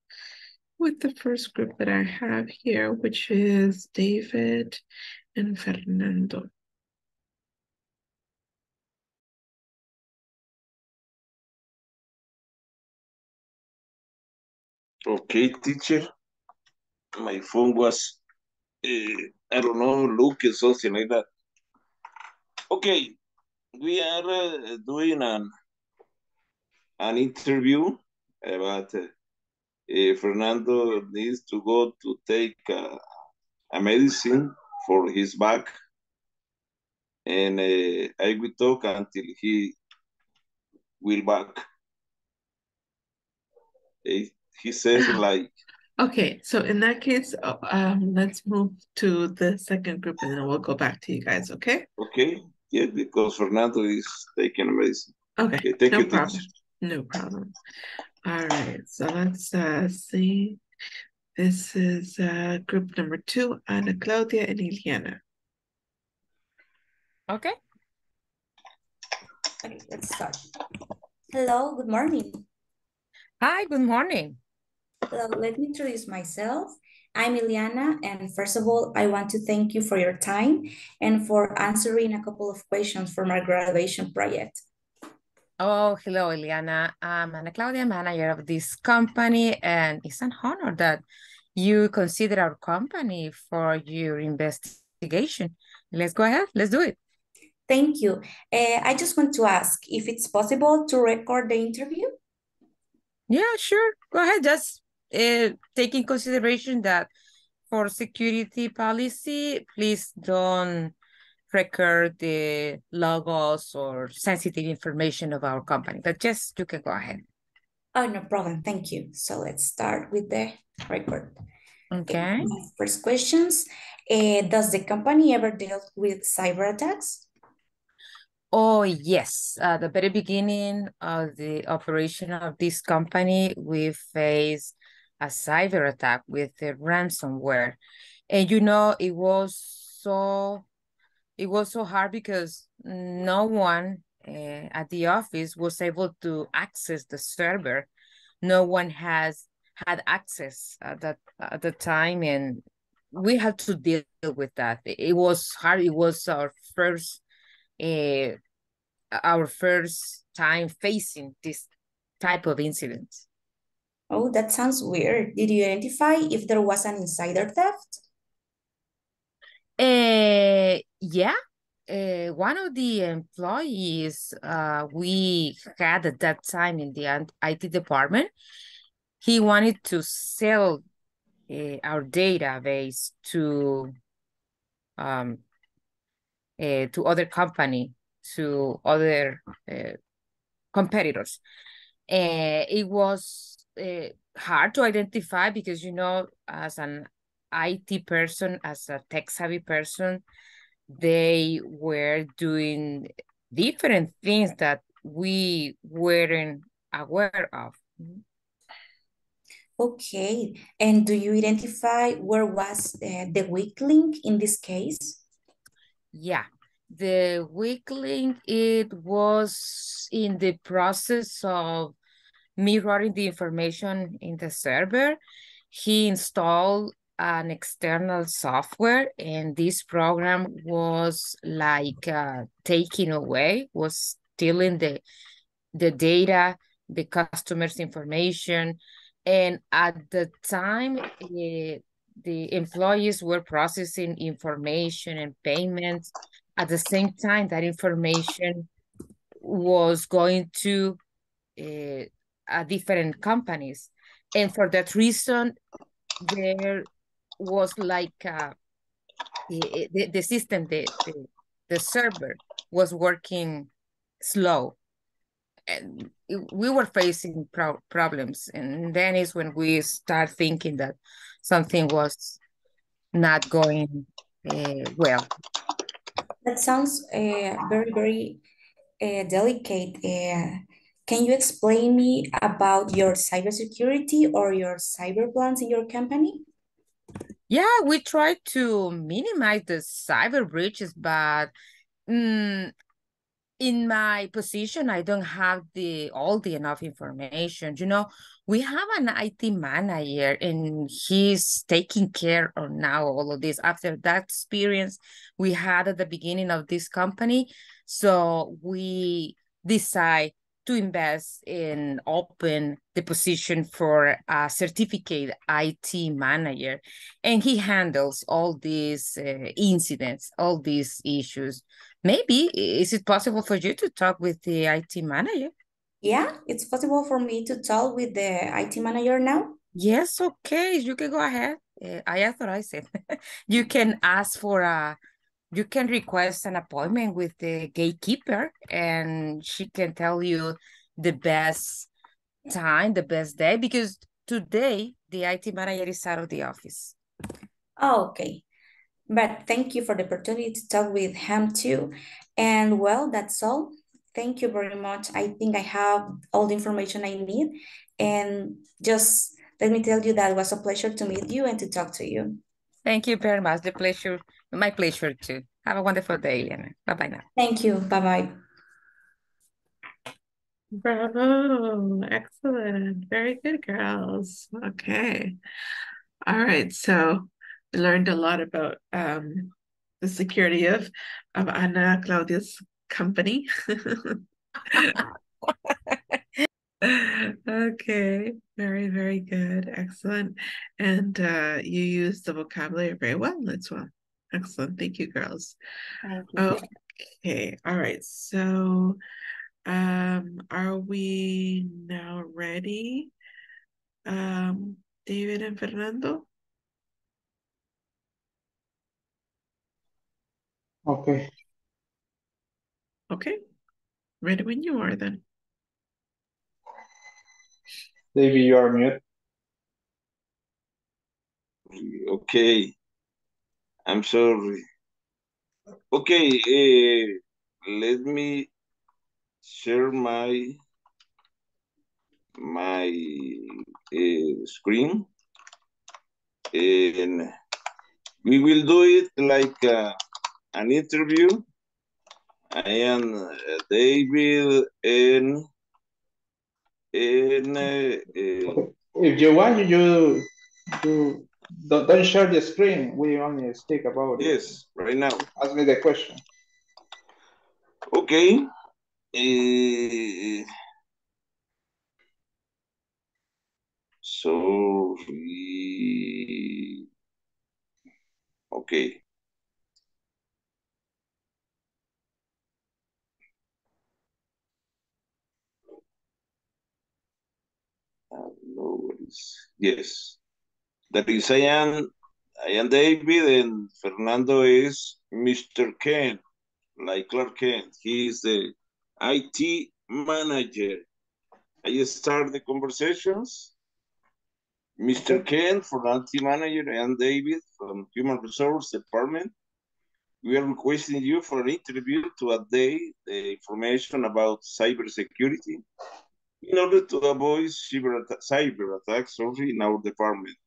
with the first group that I have here, which is David and Fernando. Okay, teacher. My phone was... Uh, I don't know, look or something like that. Okay, we are uh, doing an an interview about uh, uh, Fernando needs to go to take uh, a medicine for his back, and uh, I will talk until he will back. He, he says like. Okay, so in that case, um, let's move to the second group and then we'll go back to you guys, okay? Okay, yeah, because Fernando is taking medicine. Okay, okay thank no you, problem. Teacher. No problem. All right, so let's uh, see. This is uh, group number two, Ana Claudia and Iliana. Okay. Okay, let's start. Hello, good morning. Hi, good morning. Hello, let me introduce myself. I'm Iliana, and first of all, I want to thank you for your time and for answering a couple of questions for my graduation project. Oh, hello, Iliana. I'm Ana Claudia, manager of this company, and it's an honor that you consider our company for your investigation. Let's go ahead. Let's do it. Thank you. Uh, I just want to ask if it's possible to record the interview. Yeah, sure. Go ahead. Just uh, take in consideration that for security policy, please don't record the logos or sensitive information of our company. But just you can go ahead. Oh, no problem. Thank you. So let's start with the record. Okay. First questions. Uh, does the company ever deal with cyber attacks? Oh, yes. At the very beginning of the operation of this company, we faced a cyber attack with the ransomware. And you know, it was so, it was so hard because no one uh, at the office was able to access the server. No one has had access at that at the time, and we had to deal with that. It was hard. It was our first, uh, our first time facing this type of incident. Oh, that sounds weird. Did you identify if there was an insider theft? Uh, yeah. Uh, one of the employees uh, we had at that time in the I T department, he wanted to sell Uh, our database to um uh, to other company, to other uh, competitors. Uh, it was uh, hard to identify because, you know, as an I T person, as a tech-savvy person, they were doing different things that we weren't aware of. Mm-hmm. Okay, and do you identify where was uh, the weak link in this case? Yeah, the weak link, it was in the process of mirroring the information in the server. He installed an external software, and this program was like uh, taking away, was stealing the, the data, the customer's information. And at the time, uh, the employees were processing information and payments. At the same time, that information was going to uh, uh, different companies. And for that reason, there was like uh, the, the system, the, the, the server was working slow. And we were facing pro problems, and then is when we start thinking that something was not going uh, well. That sounds uh, very, very uh, delicate. Uh, can you explain me about your cybersecurity or your cyber plans in your company? Yeah, we try to minimize the cyber breaches, but um, in my position, I don't have the all the enough information. You know, we have an I T manager, and he's taking care of now all of this after that experience we had at the beginning of this company. So we decide to invest in open the position for a certificate I T manager, and he handles all these uh, incidents, all these issues. Maybe, is it possible for you to talk with the I T manager? Yeah, it's possible for me to talk with the I T manager now? Yes, okay, you can go ahead. Uh, I authorize it. You can ask for a, you can request an appointment with the gatekeeper, and she can tell you the best time, the best day, because today the I T manager is out of the office. Oh, okay. But thank you for the opportunity to talk with him too. And well, that's all. Thank you very much. I think I have all the information I need. And just let me tell you that it was a pleasure to meet you and to talk to you. Thank you very much. The pleasure, my pleasure too. Have a wonderful day, Elena. Bye-bye now. Thank you. Bye-bye. Bravo. Excellent. Very good, girls. Okay. All right. So we learned a lot about um, the security of, of Ana Claudia's company. Okay, very, very good. Excellent. And uh, you used the vocabulary very well as well. Excellent. Thank you, girls. Thank you. Okay. All right. So um, are we now ready? Um, David and Fernando? Okay. Okay. Ready when you are then. David, you are mute. Okay. I'm sorry. Okay, uh, let me share my my uh, screen, and we will do it like uh, an interview. I am David, and and uh, uh, if you want, you do. Don't, don't share the screen. We only speak about it. Yes, right now. Ask me the question. Okay. Uh, so, okay. No worries. Yes. That is, I am, I am David, and Fernando is Mister Kent, like Clark Kent. He is the I T manager. I start the conversations. Mister Kent from I T manager and David from Human Resource Department. We are requesting you for an interview to update the information about cybersecurity in order to avoid cyber, atta cyber attacks sorry, in our department.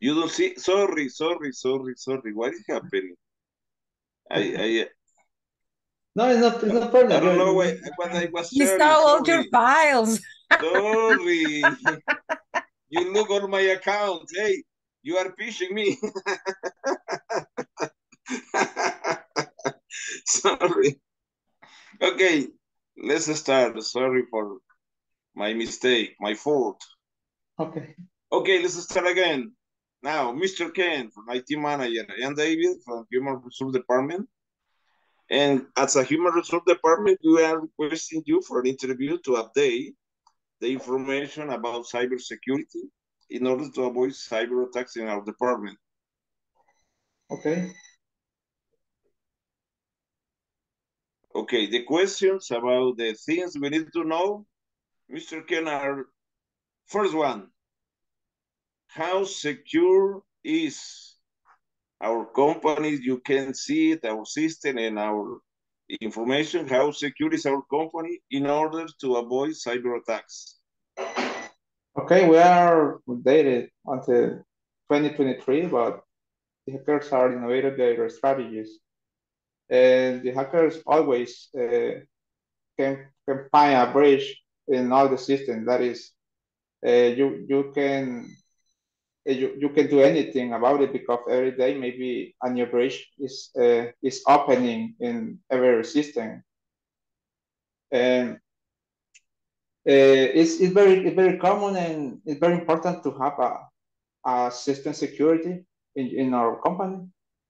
You don't see, sorry, sorry, sorry, sorry. What is happening? I, I, no, it's not, it's not problem. I don't know what, what I was sharing. You saw all your files. Sorry. You look on my account. Hey, you are phishing me. Sorry. Okay, let's start. Sorry for my mistake, my fault. Okay. Okay, let's start again. Now, Mister Ken from I T manager and David from Human Resource Department. And as a Human Resource Department, we are requesting you for an interview to update the information about cybersecurity in order to avoid cyber attacks in our department. Okay. Okay, the questions about the things we need to know, Mister Ken, are first one. How secure is our company? You can see it, our system and our information. How secure is our company in order to avoid cyber attacks? Okay, we are dated until twenty twenty-three, but the hackers are innovative their strategies. And the hackers always uh, can, can find a breach in all the systems. That is, uh, you, you can... You, you can do anything about it because every day maybe a new breach is uh, is opening in every system, and uh, it's, it's very it's very common and it's very important to have a, a system security in, in our company,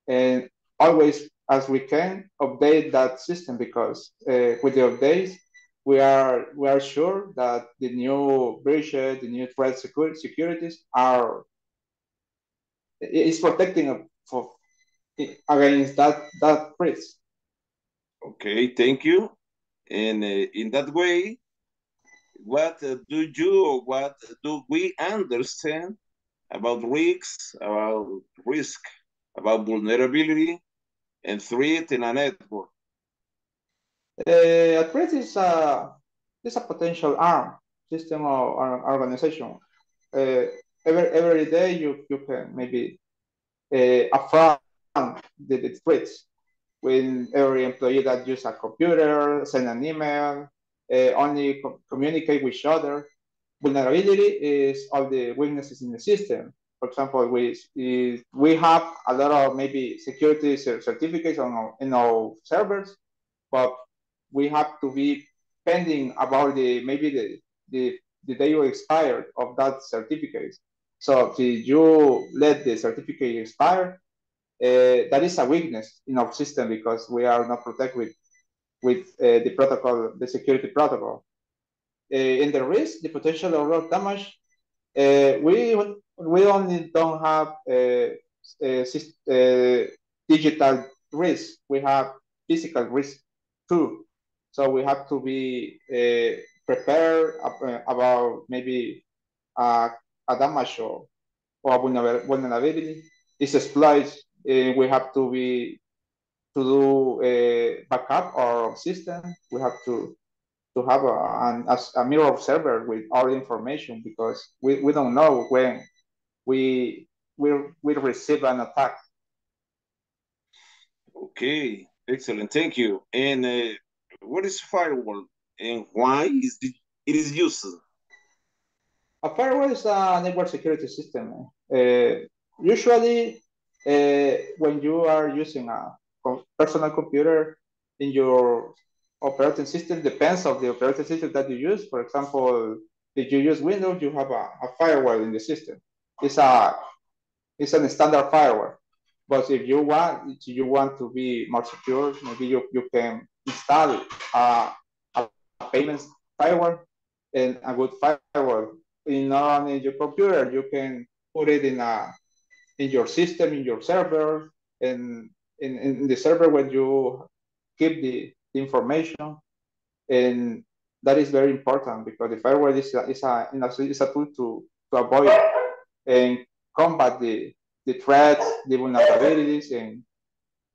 and always as we can update that system because uh, with the updates we are we are sure that the new breaches, the new threat secur securities are. It's protecting for against that that risk. Okay, thank you. And uh, in that way, what uh, do you or what do we understand about risks, about risk, about vulnerability, and three in a network? Uh, at present, it's a, it's a potential arm system or organization. Uh, every every day, you you can maybe uh, affront the, the threats when every employee that uses a computer, send an email, uh, only co communicate with each other. Vulnerability is all the weaknesses in the system. For example, we we have a lot of maybe security certificates on our, in our servers, but we have to be pending about the maybe the the, the day will expire of that certificate. So if you let the certificate expire, uh, that is a weakness in our system because we are not protected with with uh, the protocol, the security protocol. Uh, in the risk, the potential overall damage, uh, we we only don't have uh, uh, uh, digital risk. We have physical risk too. So we have to be uh, prepared about maybe uh, a damage or, or vulnerability. This exploit, uh, we have to be to do a backup or system. We have to to have a, a, a mirror server with all information because we, we don't know when we will we receive an attack. Okay, excellent, thank you. And uh, what is firewall and why is the, it is used? A firewall is a network security system. Uh, usually, uh, when you are using a personal computer in your operating system, depends on the operating system that you use. For example, if you use Windows, you have a, a firewall in the system. It's a it's a standard firewall. But if you want if you want to be more secure, maybe you, you can install a, a payments firewall and a good firewall. In not only your computer, you can put it in a in your system, in your server, and in, in the server when you keep the information, and that is very important because the firewall is a, is a, is a tool to, to avoid and combat the, the threats, the vulnerabilities, and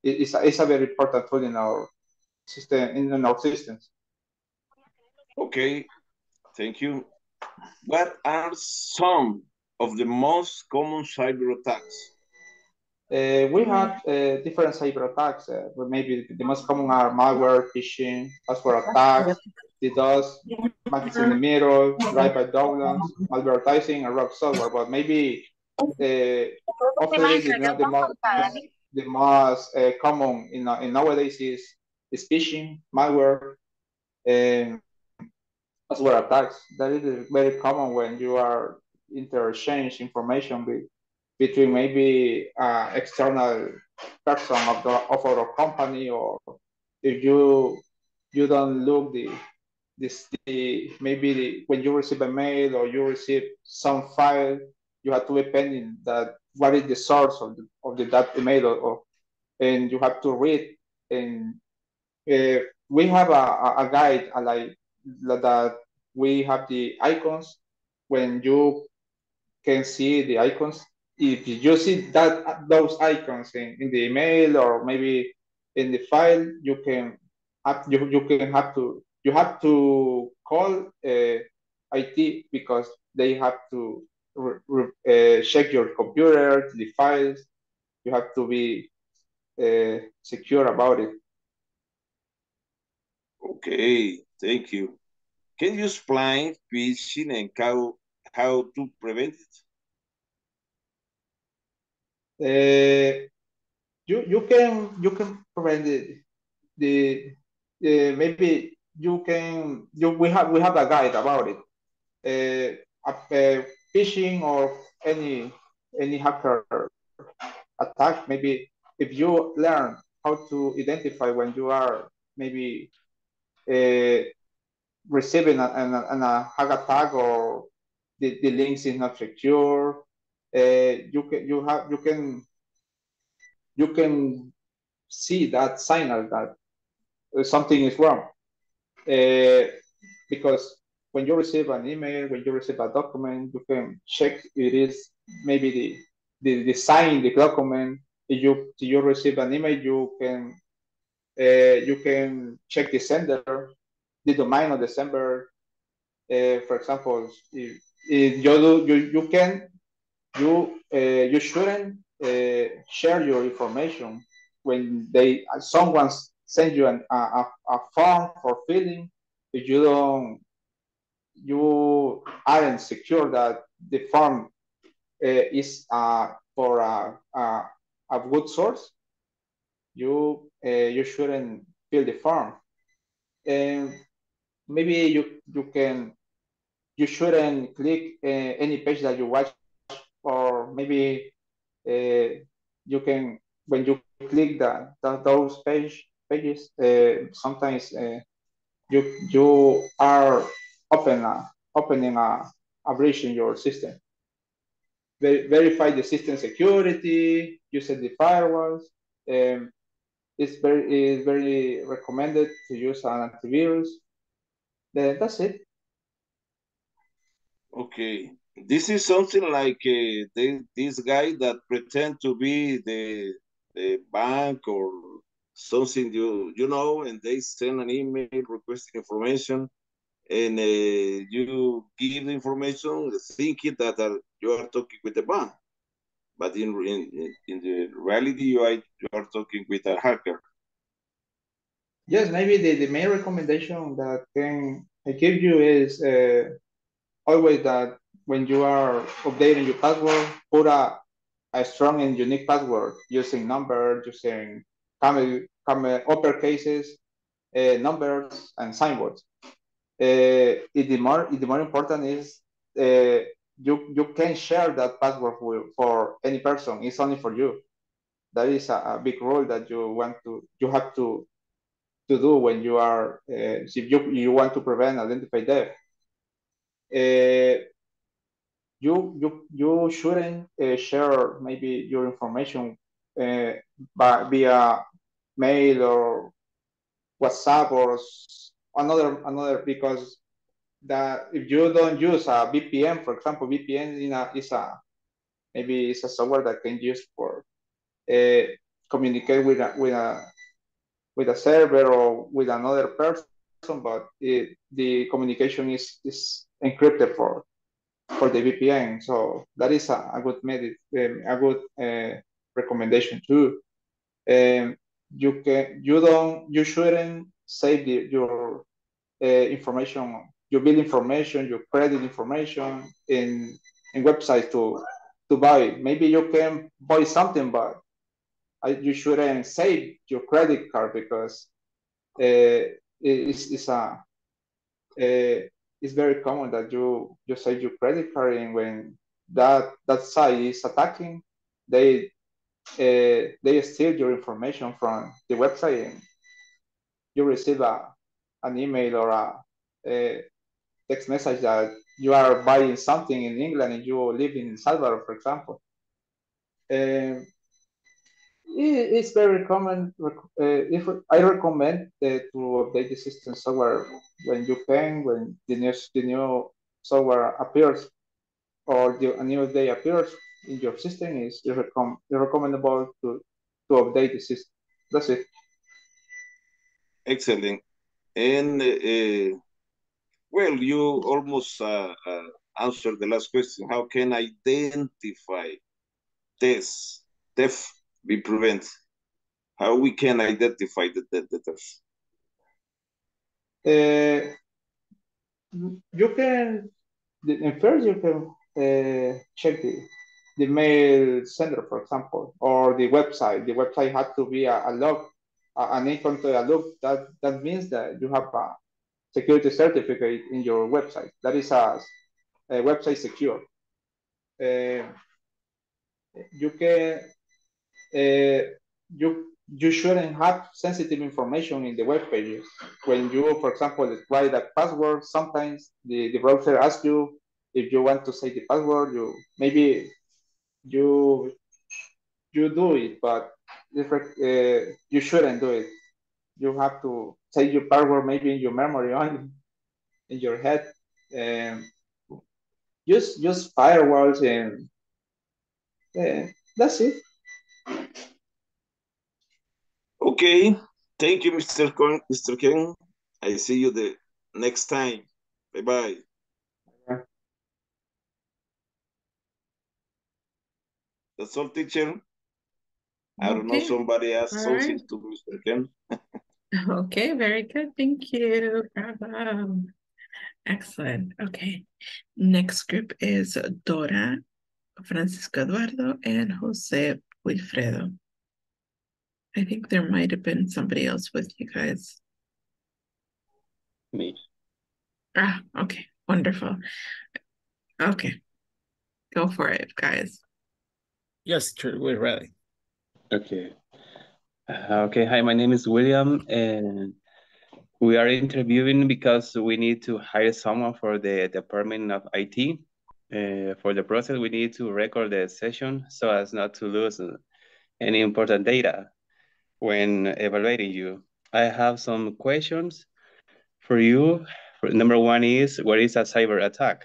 it's a, it's a very important tool in our system, in our systems. Okay, thank you. What are some of the most common cyber attacks? Uh, we have uh, different cyber attacks, uh, but maybe the most common are malware, phishing, password attacks, DDoS, magic in the middle, drive-by downloads, malvertising, and rogue software. But maybe the uh, the, the most, the most uh, common in, in nowadays is, is phishing, malware, and password attacks. That is very common when you are interchange information with. Between maybe uh, external person of the of our company, or if you you don't look the this the maybe the, when you receive a mail or you receive some file, you have to be pending that what is the source of the, of the that email, or, or, and you have to read. And uh, we have a a guide like that. We have the icons when you can see the icons. If you see that those icons in, in the email or maybe in the file, you can have, you, you can have to you have to call uh, I T because they have to re, re, uh, check your computer, the files. You have to be uh, secure about it. Okay, thank you. Can you explain phishing and how how to prevent it? Uh, you you can you can prevent the, the uh, maybe you can you we have we have a guide about it. Uh, uh, phishing or any any hacker attack. Maybe if you learn how to identify when you are maybe uh, receiving a, an, an a hack attack or the the links is not secure. Uh, you can you have you can you can see that signal that something is wrong, uh, because when you receive an email, when you receive a document, you can check it is maybe the the, the sign the document if you if you receive an email, you can uh, you can check the sender, the domain of the sender. Uh, for example, if, if you do, you you can you uh, you shouldn't uh, share your information when they someone sends you an, a a form for filling. If you don't, you aren't secure that the form uh, is uh, for a, a, a good source, you uh, you shouldn't fill the form. And maybe you you can you shouldn't click uh, any page that you watch, or maybe uh, you can when you click that those page pages uh, sometimes. Uh, You you are open uh, opening a, a breach in your system. Ver verify the system security using the firewalls. Um, it's very it's very recommended to use an antivirus. Then that's it. Okay, this is something like uh, they, this guy that pretend to be the the bank or something, you you know, and they send an email requesting information, and uh, you give the information thinking that uh, you are talking with the bank, but in in, in the reality you are, you are talking with a hacker. Yes, maybe the, the main recommendation that can I give you is uh, always that when you are updating your password, put a, a strong and unique password using number, using Come, come uppercases, uh, numbers, and signboards. Uh, it, the more, it, the more important is uh, you you can share that password for, for any person. It's only for you. That is a, a big rule that you want to you have to to do when you are uh, if you you want to prevent identity theft. Uh, you you you shouldn't uh, share maybe your information uh, by via mail or WhatsApp or another another because that if you don't use a V P N, for example, V P N in a, is a maybe it's a software that can use for uh, communicate with a, with a with a server or with another person, but it, the communication is is encrypted for for the V P N. So that is a, a good method, um, a good uh, recommendation too. Um, you can, you don't, you shouldn't save the, your uh, information, your bill information, your credit information in in websites to to buy. Maybe you can buy something, but you shouldn't save your credit card because uh, it's it's a uh, it's very common that you you save your credit card, and when that that site is attacking, they Uh, they steal your information from the website, and you receive a, an email or a, a text message that you are buying something in England and you live in Salvador, for example. Uh, it, it's very common. Uh, if I recommend uh, to update the system software when you can, when the new, the new software appears or the, a new day appears in your system, is recomm recommendable to, to update the system. That's it. Excellent. And, uh, well, you almost uh, uh, answered the last question. How can I identify thefts, theft be prevented? How we can identify the, the, the thefts? Uh, you can, first you can uh, check the the mail sender, for example, or the website. The website has to be a, a log, a, an icon to a log. That, that means that you have a security certificate in your website. That is a, a website secure. Uh, you can, uh, you, you shouldn't have sensitive information in the web pages. When you, for example, write a password, sometimes the, the browser asks you if you want to say the password, you maybe, You you do it, but if, uh, you shouldn't do it. You have to save your password maybe in your memory, on in your head. Um, use use firewalls, and uh, that's it. Okay, thank you, Mister Con Mister Ken. I see you the next time. Bye-bye. That's all, teacher. I don't okay. know, somebody asked all something right. to Mister Ken. Okay, very good. Thank you. Bravo. Excellent. Okay. Next group is Dora, Francisco Eduardo, and Jose Wilfredo. I think there might have been somebody else with you guys. Me. Ah, okay. Wonderful. Okay. Go for it, guys. Yes, sure. We're ready. Okay. Uh, okay. Hi, my name is William, and we are interviewing because we need to hire someone for the Department of I T. Uh, for the process, we need to record the session so as not to lose any important data when evaluating you. I have some questions for you. For, number one is, what is a cyber attack?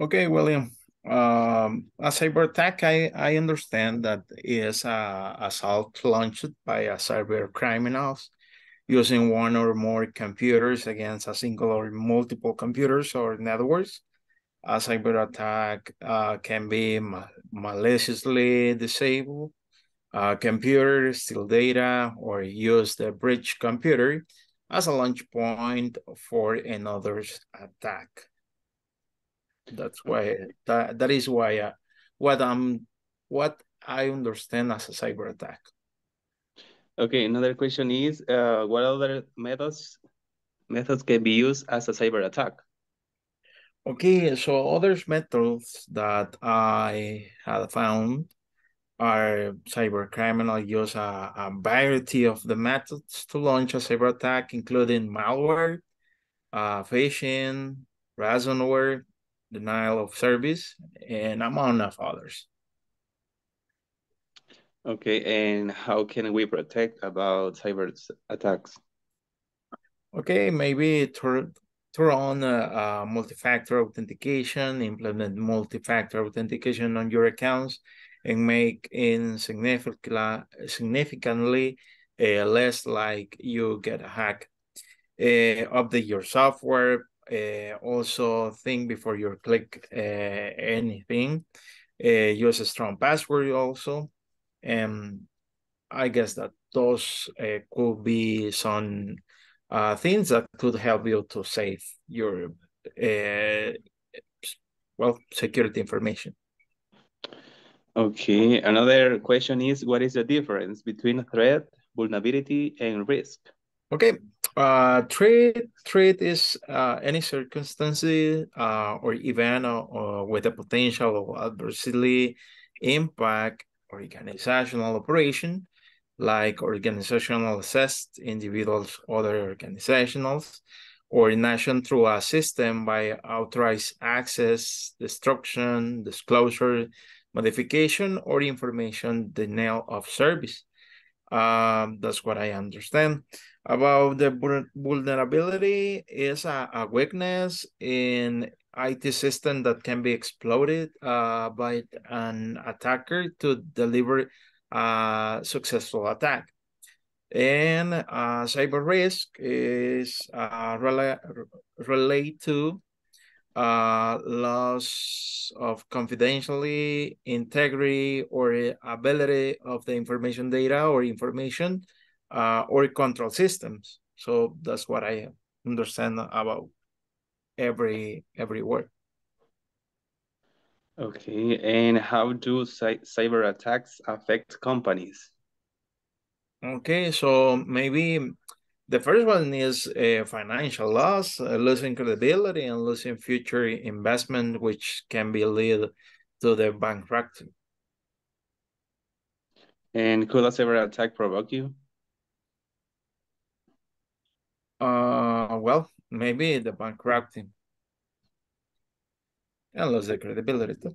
Okay, William. Um, a cyber attack, I, I understand that is an assault launched by a cyber criminals using one or more computers against a single or multiple computers or networks. A cyber attack uh, can be ma maliciously disable a computer, steal data, or use the breach computer as a launch point for another's attack. That's why that, that is why uh, what I'm what I understand as a cyber attack. Okay, another question is uh, what other methods methods can be used as a cyber attack? Okay, so other methods that I have found are cyber criminal use a, a variety of the methods to launch a cyber attack, including malware, uh, phishing, ransomware, denial of service, and among others. Okay, and how can we protect about cyber attacks? Okay, maybe turn on a, a multi-factor authentication, implement multi-factor authentication on your accounts, and make it significantly, significantly uh, less like you get a hack. Uh, update your software. Uh, also think before you click uh, anything. Uh, use a strong password also. And I guess that those uh, could be some uh, things that could help you to save your, uh, well, security information. Okay, another question is, what is the difference between threat, vulnerability, and risk? Okay, uh, threat, threat is uh, any circumstances uh, or event or, or with a potential adversely impact organizational operation, like organizational assist individuals, other organizationals, or nation through a system by authorized access, destruction, disclosure, modification, or information denial of service. Um, that's what I understand. About the vulnerability is a, a weakness in I T system that can be exploited uh, by an attacker to deliver a successful attack. And uh, cyber risk is uh, rela relate to Uh, loss of confidentiality, integrity, or ability of the information data or information uh, or control systems. So that's what I understand about every every word. Okay, and how do cyber attacks affect companies? Okay, so maybe the first one is uh, financial loss, uh, losing credibility, and losing future investment, which can be lead to the bankruptcy. And could a cyber attack provoke you? Uh, well, maybe the bankruptcy and lose the credibility too.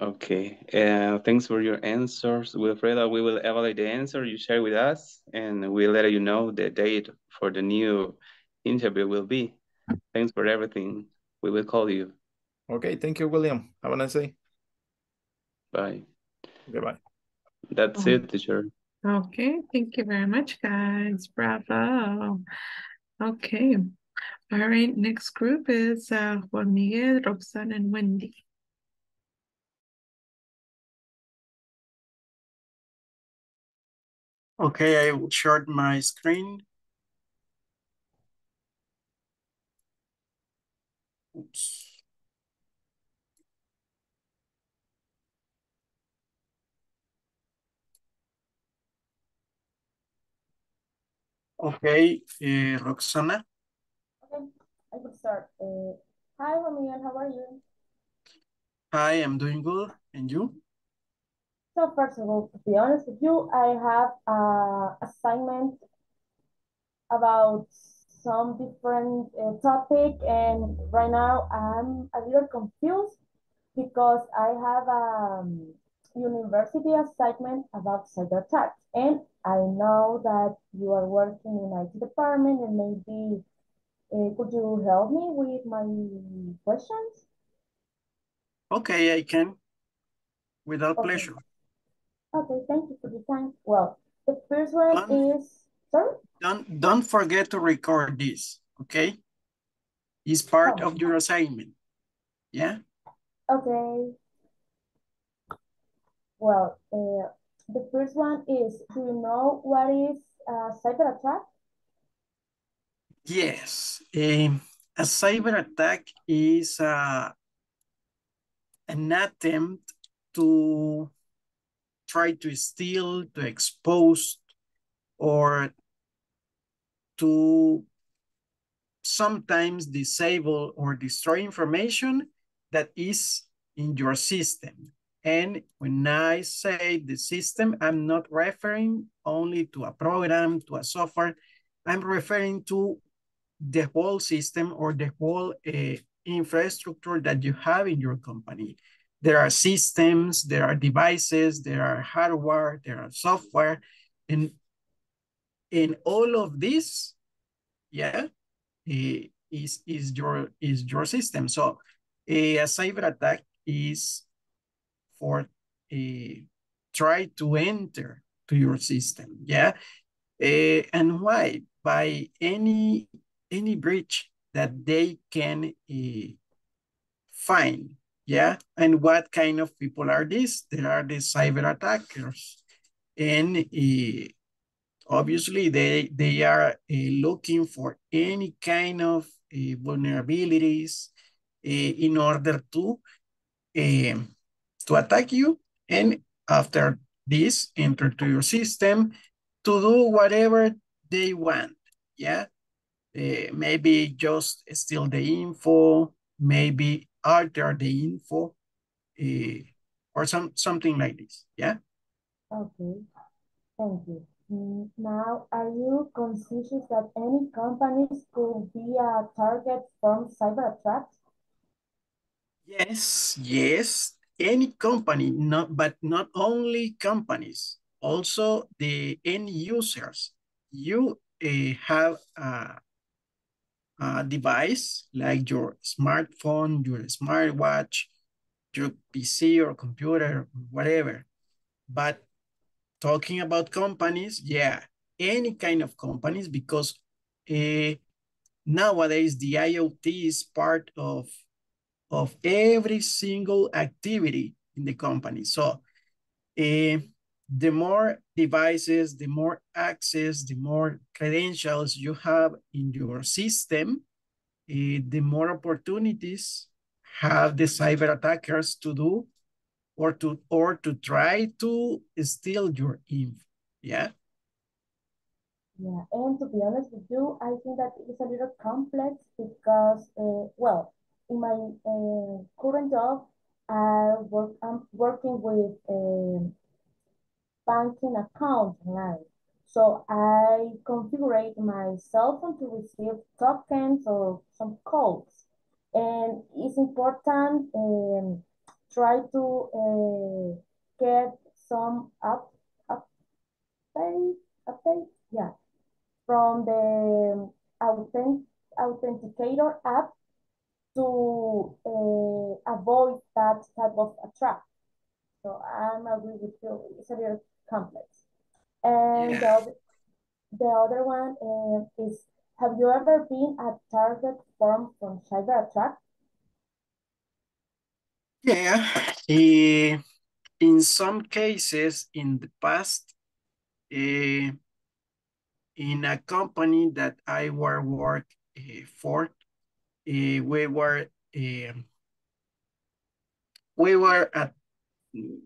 Okay, uh, thanks for your answers, Wilfredo. We will evaluate the answer you share with us, and we'll let you know the date for the new interview will be. Thanks for everything. We will call you. Okay, thank you, William. Have a nice day. Bye. Goodbye. That's it, teacher. Okay, thank you very much, guys. Bravo. Okay. All right, next group is uh, Juan Miguel, Roxanne, and Wendy. Okay, I will share my screen. Oops. Okay, uh, Roxana. Okay, I will start. Uh, hi, Romeo, how are you? Hi, I'm doing good. And you? So first of all, to be honest with you, I have an assignment about some different uh, topic, and right now I'm a little confused because I have a um, university assignment about cyber attacks, and I know that you are working in I T department, and maybe uh, could you help me with my questions? Okay, I can. Without okay. pleasure. Okay, thank you for the time. Well, the first one don't, is, sorry? Don't, don't forget to record this, okay? It's part oh. of your assignment, yeah? Okay. Well, uh, the first one is, do you know what is a cyber attack? Yes, a, a cyber attack is uh, an attempt to try to steal, to expose, or to sometimes disable or destroy information that is in your system. And when I say the system, I'm not referring only to a program, to a software. I'm referring to the whole system or the whole uh, infrastructure that you have in your company. There are systems, there are devices, there are hardware, there are software. And in all of this, yeah, is, is, your, is your system. So a, a cyber attack is for a try to enter to your system, yeah? Uh, and why? By any, any breach that they can uh, find. Yeah, and what kind of people are these? There are the cyber attackers. And uh, obviously they, they are uh, looking for any kind of uh, vulnerabilities uh, in order to, uh, to attack you. And after this, enter to your system to do whatever they want. Yeah, uh, maybe just steal the info, maybe alter the info, uh, or some something like this, yeah? Okay, thank you. Now, are you conscious that any companies could be a target from cyber attacks? Yes, yes, any company, not, but not only companies, also the end users. You uh, have a Uh, device like your smartphone, your smartwatch, your P C or computer, whatever. But talking about companies, yeah, any kind of companies, because uh, nowadays the I O T is part of, of every single activity in the company. So uh, the more devices, the more access, the more credentials you have in your system, uh, the more opportunities have the cyber attackers to do or to or to try to steal your info, yeah? Yeah, and to be honest with you, I think that it's a little complex because, uh, well, in my uh, current job, I work, I'm working with uh, banking account online. So I configured my cell phone to receive tokens or some codes. And it's important um, try to uh, get some up, up, update, update, yeah, from the authentic, authenticator app to uh, avoid that type of attack. So I'm agree with you, it's a little complex. And yeah. the, other, the other one uh, is, have you ever been a target form from cyber attack? Yeah, uh, in some cases in the past, uh, in a company that I were work uh, for, uh, we were uh, we were at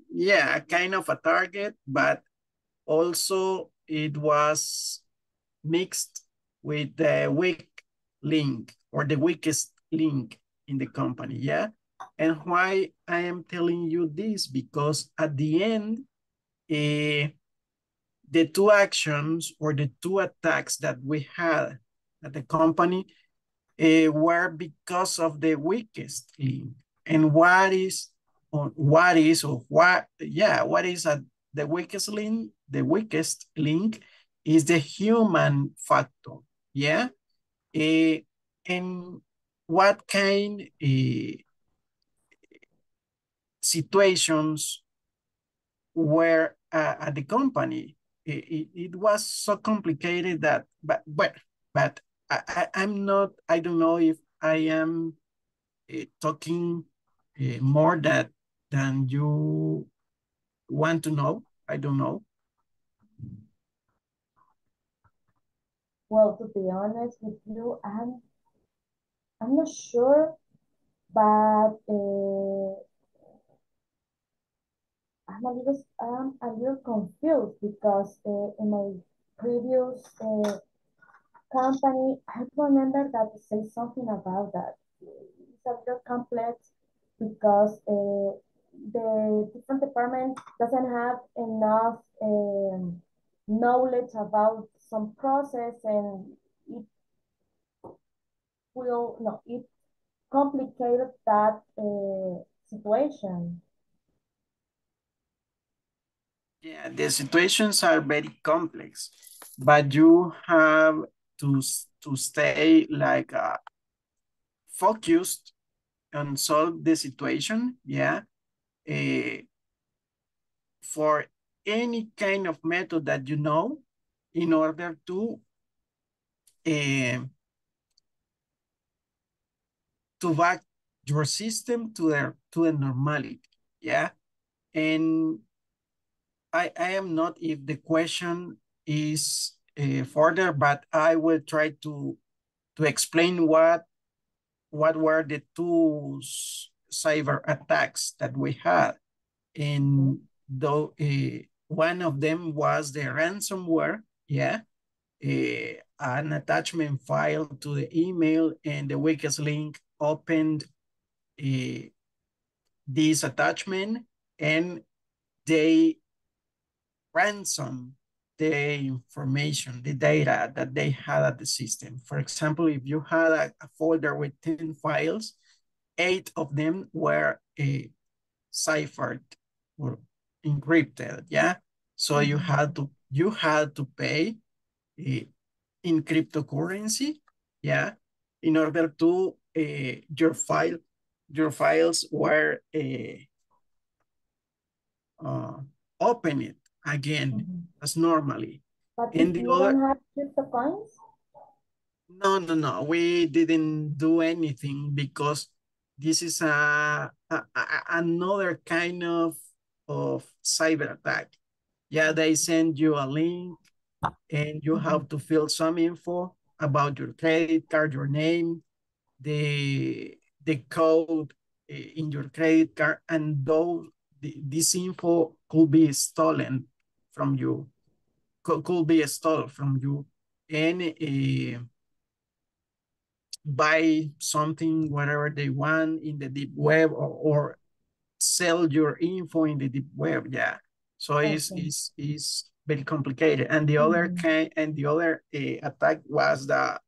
yeah kind of a target, but also it was mixed with the weak link or the weakest link in the company. Yeah. And why I am telling you this, because at the end, uh, the two actions or the two attacks that we had at the company uh, were because of the weakest link. And what is, or what is, or what, yeah, what is a, the weakest link? The weakest link is the human factor, yeah? Uh, and what kind uh, situations were uh, at the company? It, it, it was so complicated that, but but, but I, I, I'm not, I don't know if I am uh, talking uh, more that than you want to know. I don't know. Well, to be honest with you, I'm, I'm not sure, but uh, I'm a little, um, a little confused because uh, in my previous uh, company, I remember that I said something about that. It's a little complex because uh, the different department doesn't have enough um, knowledge about some process, and it will, no, it complicated that uh, situation. Yeah, the situations are very complex, but you have to, to stay like uh, focused and solve the situation, yeah? Uh, for any kind of method that you know in order to, uh, to back your system to the, to the normality, yeah? And I, I am not if the question is uh, further, but I will try to to explain what what were the two cyber attacks that we had. And though uh, one of them was the ransomware, yeah, uh, an attachment file to the email, and the weakest link opened uh, this attachment, and they ransom the information, the data that they had at the system. For example, if you had a, a folder with ten files, eight of them were uh, ciphered or encrypted, yeah? So you had to, you had to pay uh, in cryptocurrency, yeah? In order to, uh, your file, your files were uh, uh, opened again, mm-hmm. as normally. But and you don't have crypto coins? No, no, no. We didn't do anything because this is a, a, a another kind of of cyber attack. Yeah, they send you a link, and you have to fill some info about your credit card, your name, the the code in your credit card, and though the, this info could be stolen from you, could be stolen from you, and uh, buy something, whatever they want in the deep web, or, or sell your info in the deep web, yeah. So okay. it's, it's, it's very complicated. And the mm-hmm. other kind, and the other uh, attack was, the,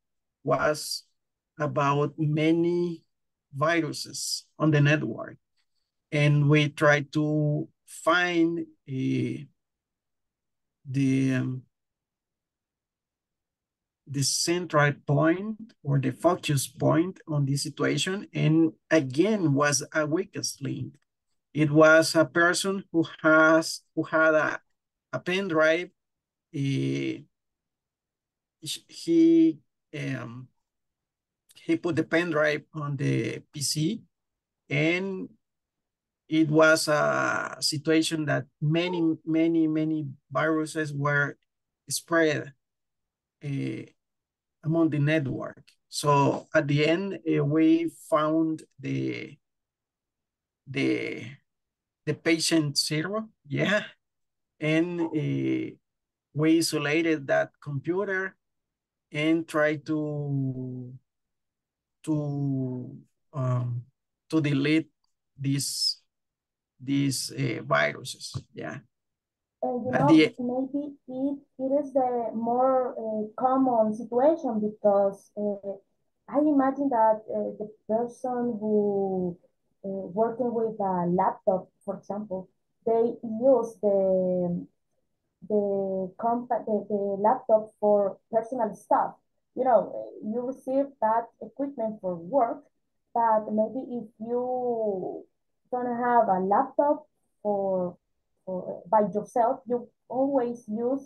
was about many viruses on the network. And we tried to find uh, the um, the central point or the focus point on this situation, and again was a weakest link. It was a person who has who had a, a pen drive he he um, he put the pen drive on the P C, and it was a situation that many, many, many viruses were spread uh, among the network. So at the end, uh, we found the the the patient zero, yeah, and uh, we isolated that computer and tried to to um, to delete these these uh, viruses, yeah. Uh, you know, the, maybe it, it is the more uh, common situation because uh, I imagine that uh, the person who uh, working with a laptop, for example, they use the the compact the, the laptop for personal stuff. You know, you receive that equipment for work, but maybe if you don't have a laptop for Or by yourself, you always use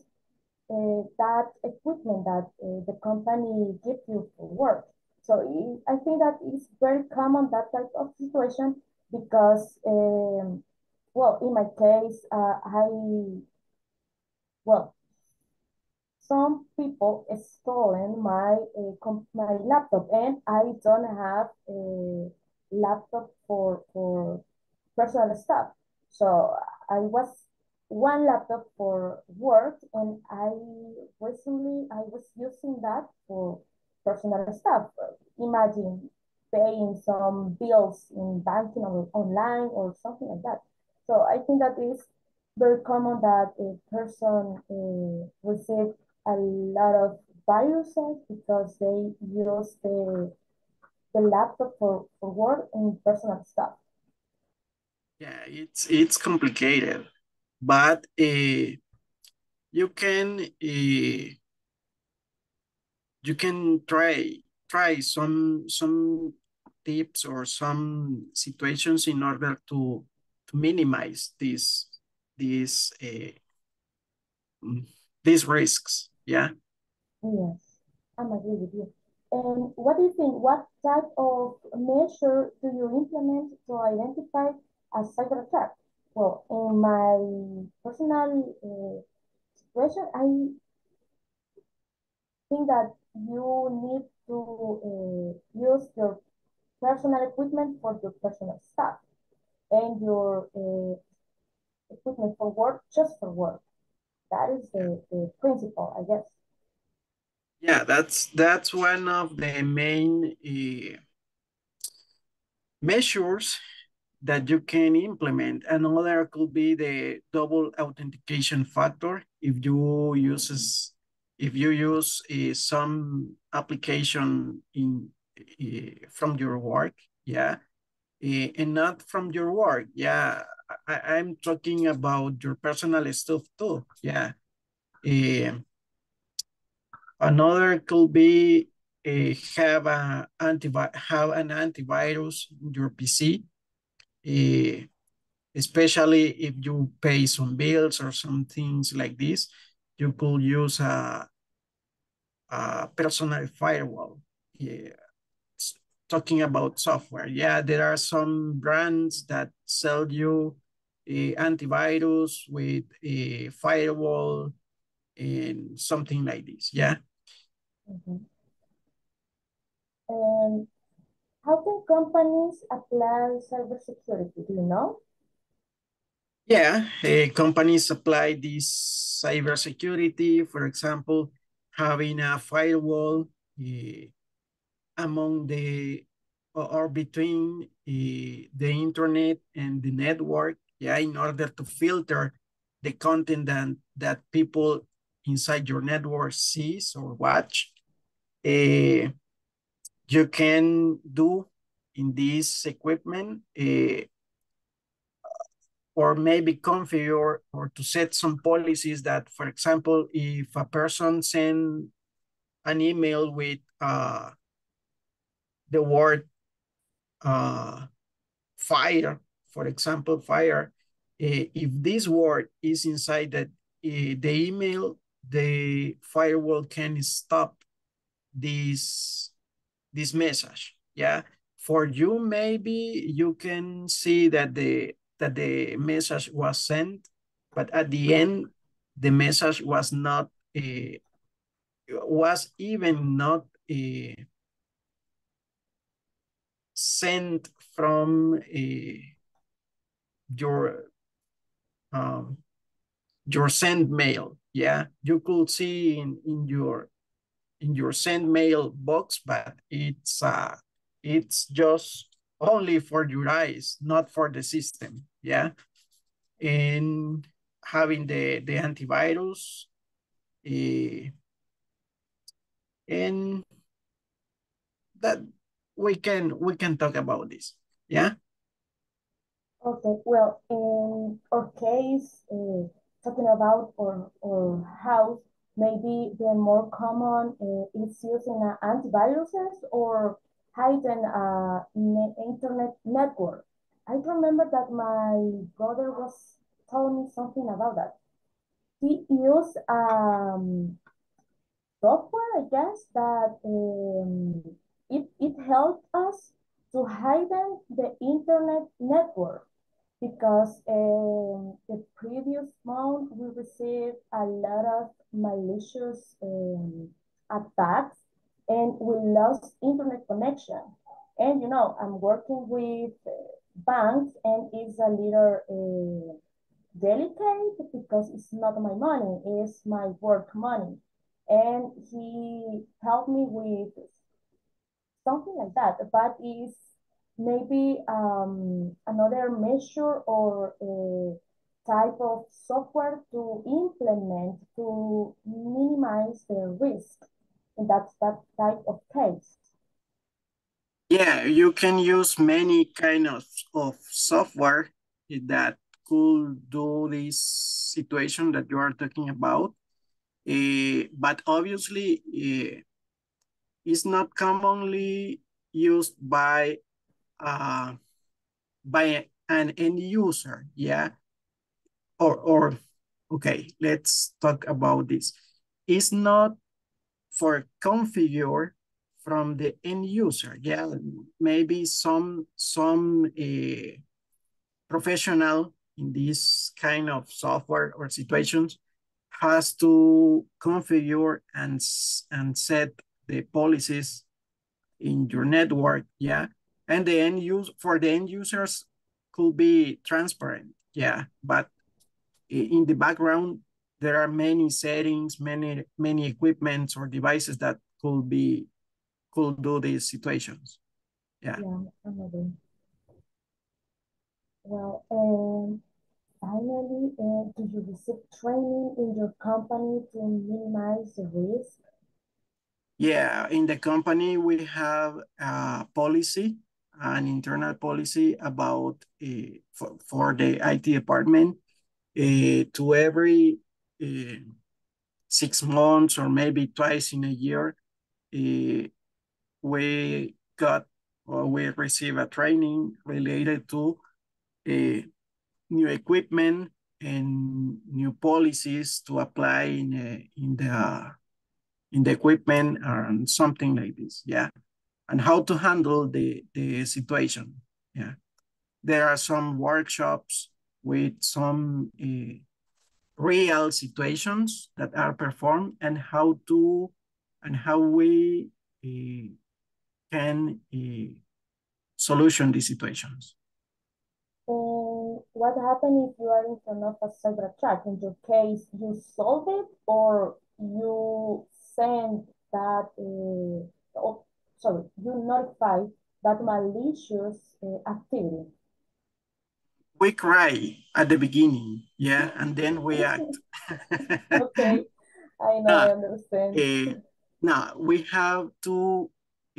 uh, that equipment that uh, the company gives you for work. So it, I think that it's very common, that type of situation, because, um, well, in my case, uh, I, well, some people stolen my, uh, comp my laptop, and I don't have a laptop for, for personal stuff. So I was one laptop for work, and I recently I was using that for personal stuff. Imagine paying some bills in banking or online or something like that. So I think that is very common that a person uh, receive a lot of viruses because they use the the laptop for, for work and personal stuff. Yeah, it's it's complicated, but uh, you can uh, you can try try some some tips or some situations in order to to minimize these these uh, these risks. Yeah. Yes, I'm agree with you. And what do you think? What type of measure do you implement to identify a cyber attack? Well, in my personal uh, situation, I think that you need to uh, use your personal equipment for your personal stuff, and your uh, equipment for work just for work. That is the, the principle, I guess. Yeah, that's that's one of the main uh, measures that you can implement. Another could be the double authentication factor. If you uses, if you use uh, some application in uh, from your work, yeah, uh, and not from your work, yeah. I, I'm talking about your personal stuff too, yeah. Uh, another could be uh, have a antivi have an antivirus in your P C. Uh, especially if you pay some bills or some things like this, you could use a, a personal firewall. Yeah. Talking about software, yeah, there are some brands that sell you uh, antivirus with a firewall and something like this, yeah. Mm-hmm. um... How can companies apply cybersecurity? Do you know? Yeah, uh, companies apply this cybersecurity, for example, having a firewall uh, among the or between uh, the internet and the network, yeah, in order to filter the content that, that people inside your network sees or watch. Uh, You can do in this equipment, uh, or maybe configure or to set some policies that, for example, if a person sends an email with uh, the word uh, fire, for example, fire, uh, if this word is inside the, uh, the email, the firewall can stop this, this message. Yeah. For you, maybe you can see that the, that the message was sent, but at the end, the message was not, uh, was even not uh, sent from uh, your, um, your send mail. Yeah, you could see in, in your in your send mail box, but it's uh it's just only for your eyes, not for the system. Yeah, and having the the antivirus, uh, and that we can we can talk about this. Yeah. Okay. Well, in our case, uh, talking about or or how maybe the more common uh, is using uh, antiviruses or heightened uh, net internet network. I remember that my brother was telling me something about that. He used um, software, I guess, that um, it, it helped us to heighten the internet network because um, the previous month we received a lot of malicious um, attacks and we lost internet connection. And, you know, I'm working with uh, banks and it's a little uh, delicate because it's not my money, it's my work money. And he helped me with something like that, but it's maybe um, another measure or a type of software to implement to minimize the risk. And that's that type of case. Yeah, you can use many kind of, of software that could do this situation that you are talking about. Uh, but obviously, uh, it's not commonly used by uh, by an end user, yeah? Or, or okay, let's talk about this. It's not for configure from the end user, yeah? Maybe some, some uh, professional in this kind of software or situations has to configure and, and set the policies in your network, yeah? And the end use for the end users could be transparent, yeah. But in the background, there are many settings, many many equipments or devices that could be could do these situations, yeah. Yeah, another. Well, um, finally, uh, do you receive training in your company to minimize the risk? Yeah, in the company we have a policy. An internal policy about uh, for, for the I T department uh, to every uh, six months or maybe twice in a year, uh, we got or we receive a training related to uh, new equipment and new policies to apply in, a, in, the, in the equipment and something like this, yeah. And how to handle the, the situation, yeah. There are some workshops with some uh, real situations that are performed and how to, and how we uh, can uh, solution these situations. Um, what happens if you are in front of a cyber attack? In your case, you solve it or you send that, uh, oh, sorry, you notify that malicious uh, activity? We cry at the beginning, yeah, and then we act. Okay, I know, uh, I understand. Uh, now, we have to,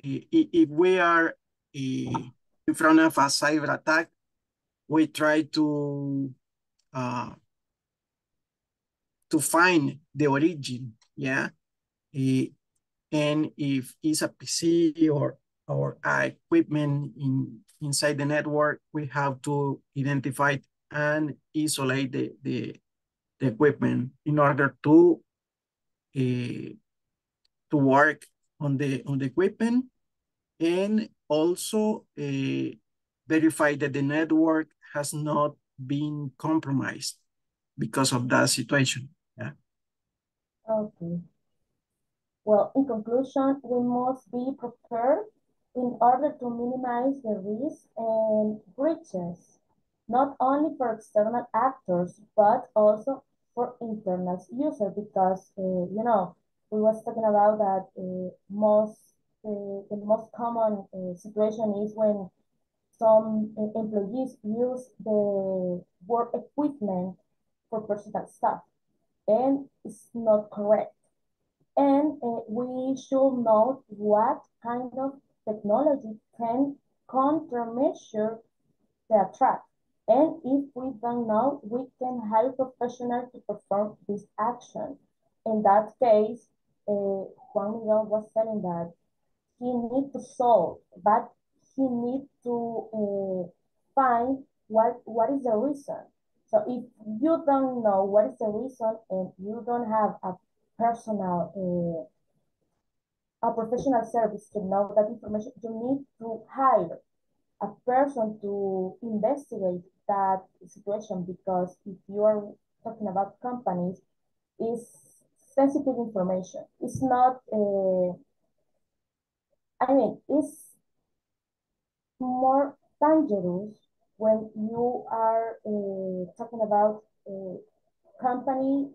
uh, if we are uh, in front of a cyber attack, we try to, uh, to find the origin, yeah? Uh, And if it's a P C or or uh, equipment in inside the network, we have to identify and isolate the, the the equipment in order to uh, to work on the on the equipment, and also uh, verify that the network has not been compromised because of that situation. Yeah. Okay. Well, in conclusion, we must be prepared in order to minimize the risk and breaches, not only for external actors, but also for internal users, because, uh, you know, we was talking about that uh, most, uh, the most common uh, situation is when some uh, employees use the work equipment for personal stuff, and it's not correct. And uh, we should know what kind of technology can countermeasure the attack. And if we don't know, we can hire professionals to perform this action. In that case, uh, Juan Miguel was telling that he needs to solve, but he needs to uh, find what, what is the reason. So if you don't know what is the reason and you don't have a personal, uh, a professional service to know that information, you need to hire a person to investigate that situation, because if you are talking about companies, it's sensitive information. It's not, uh, I mean, it's more dangerous when you are uh, talking about a company,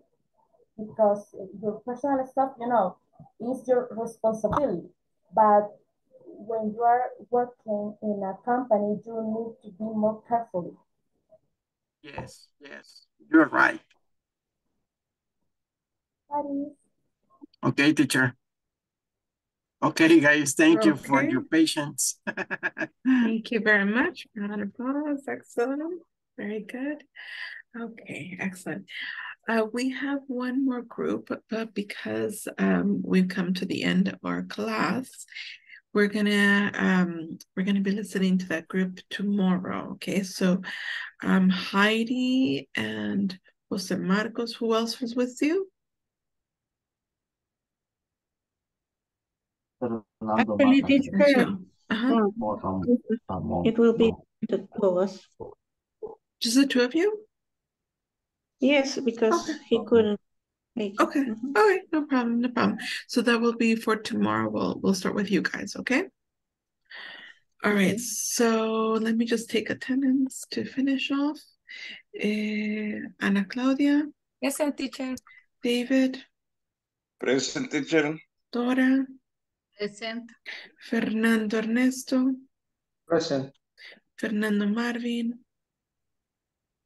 because your personal stuff, you know, is your responsibility. But when you are working in a company, you need to be more careful. Yes, yes, you're right. Okay, teacher. Okay, guys, thank okay. you for your patience. Thank you very much. Round of applause. Excellent. Very good. Okay, excellent. Uh, we have one more group, but because um, we've come to the end of our class, we're gonna um, we're gonna be listening to that group tomorrow. Okay, so um, Heidi and Jose Marcos. Who else was with you? It will be the two of us. Just the two of you? Yes, because okay. he couldn't make okay. it. Okay, mm-hmm. all right, no problem, no problem. So that will be for tomorrow. We'll, we'll start with you guys, okay? All okay. right, so let me just take attendance to finish off. Uh, Ana Claudia? Yes, sir, teacher. David? Present, teacher. Dora? Present. Fernando Ernesto? Present. Fernando Marvin?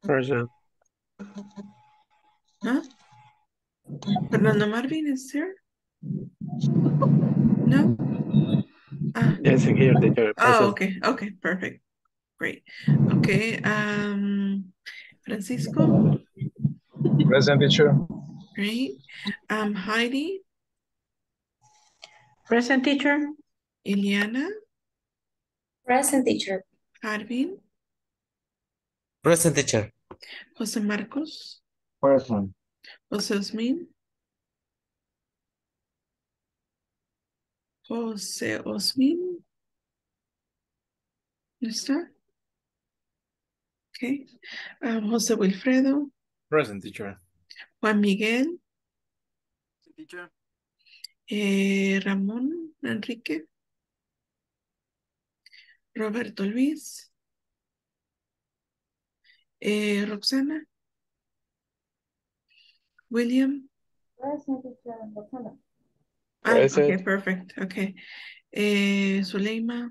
Present. Huh? Fernando Marvin is here? No? Ah. Yes, here. Oh, okay. Okay, perfect. Great. Okay. Um, Francisco? Present, teacher. Great. Um, Heidi? Present, teacher. Ileana? Present, teacher. Arvin? Present, teacher. Jose Marcos? Present. Jose Osmin? Jose Osmin? ¿No está? Okay. Um, Jose Wilfredo? Present, teacher. Juan Miguel? Present, teacher. Eh, Ramón Enrique? Roberto Luis? Eh, Roxana? William? Present, teacher. Roxana. Ah, okay, perfect. Okay. Eh, Zuleima?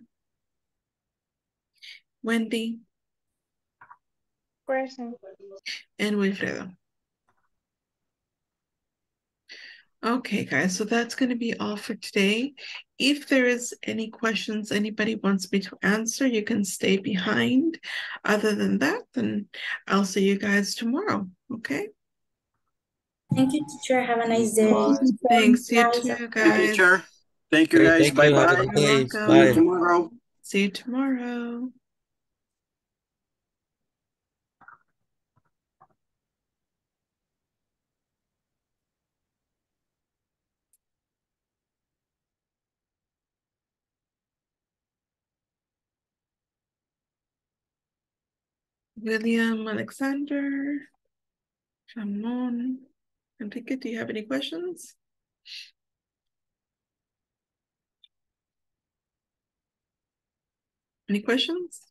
Wendy? Present. And Wilfredo. Okay, guys, so that's going to be all for today. If there is any questions anybody wants me to answer, you can stay behind. Other than that, then I'll see you guys tomorrow, okay? Thank you, teacher. Have a nice day. Thanks, Thanks you too, guys. Teacher. Thank you, guys. Bye-bye. You're welcome. Bye. Tomorrow. See you tomorrow. William Alexander, Shamon, and Pickett, do you have any questions? Any questions?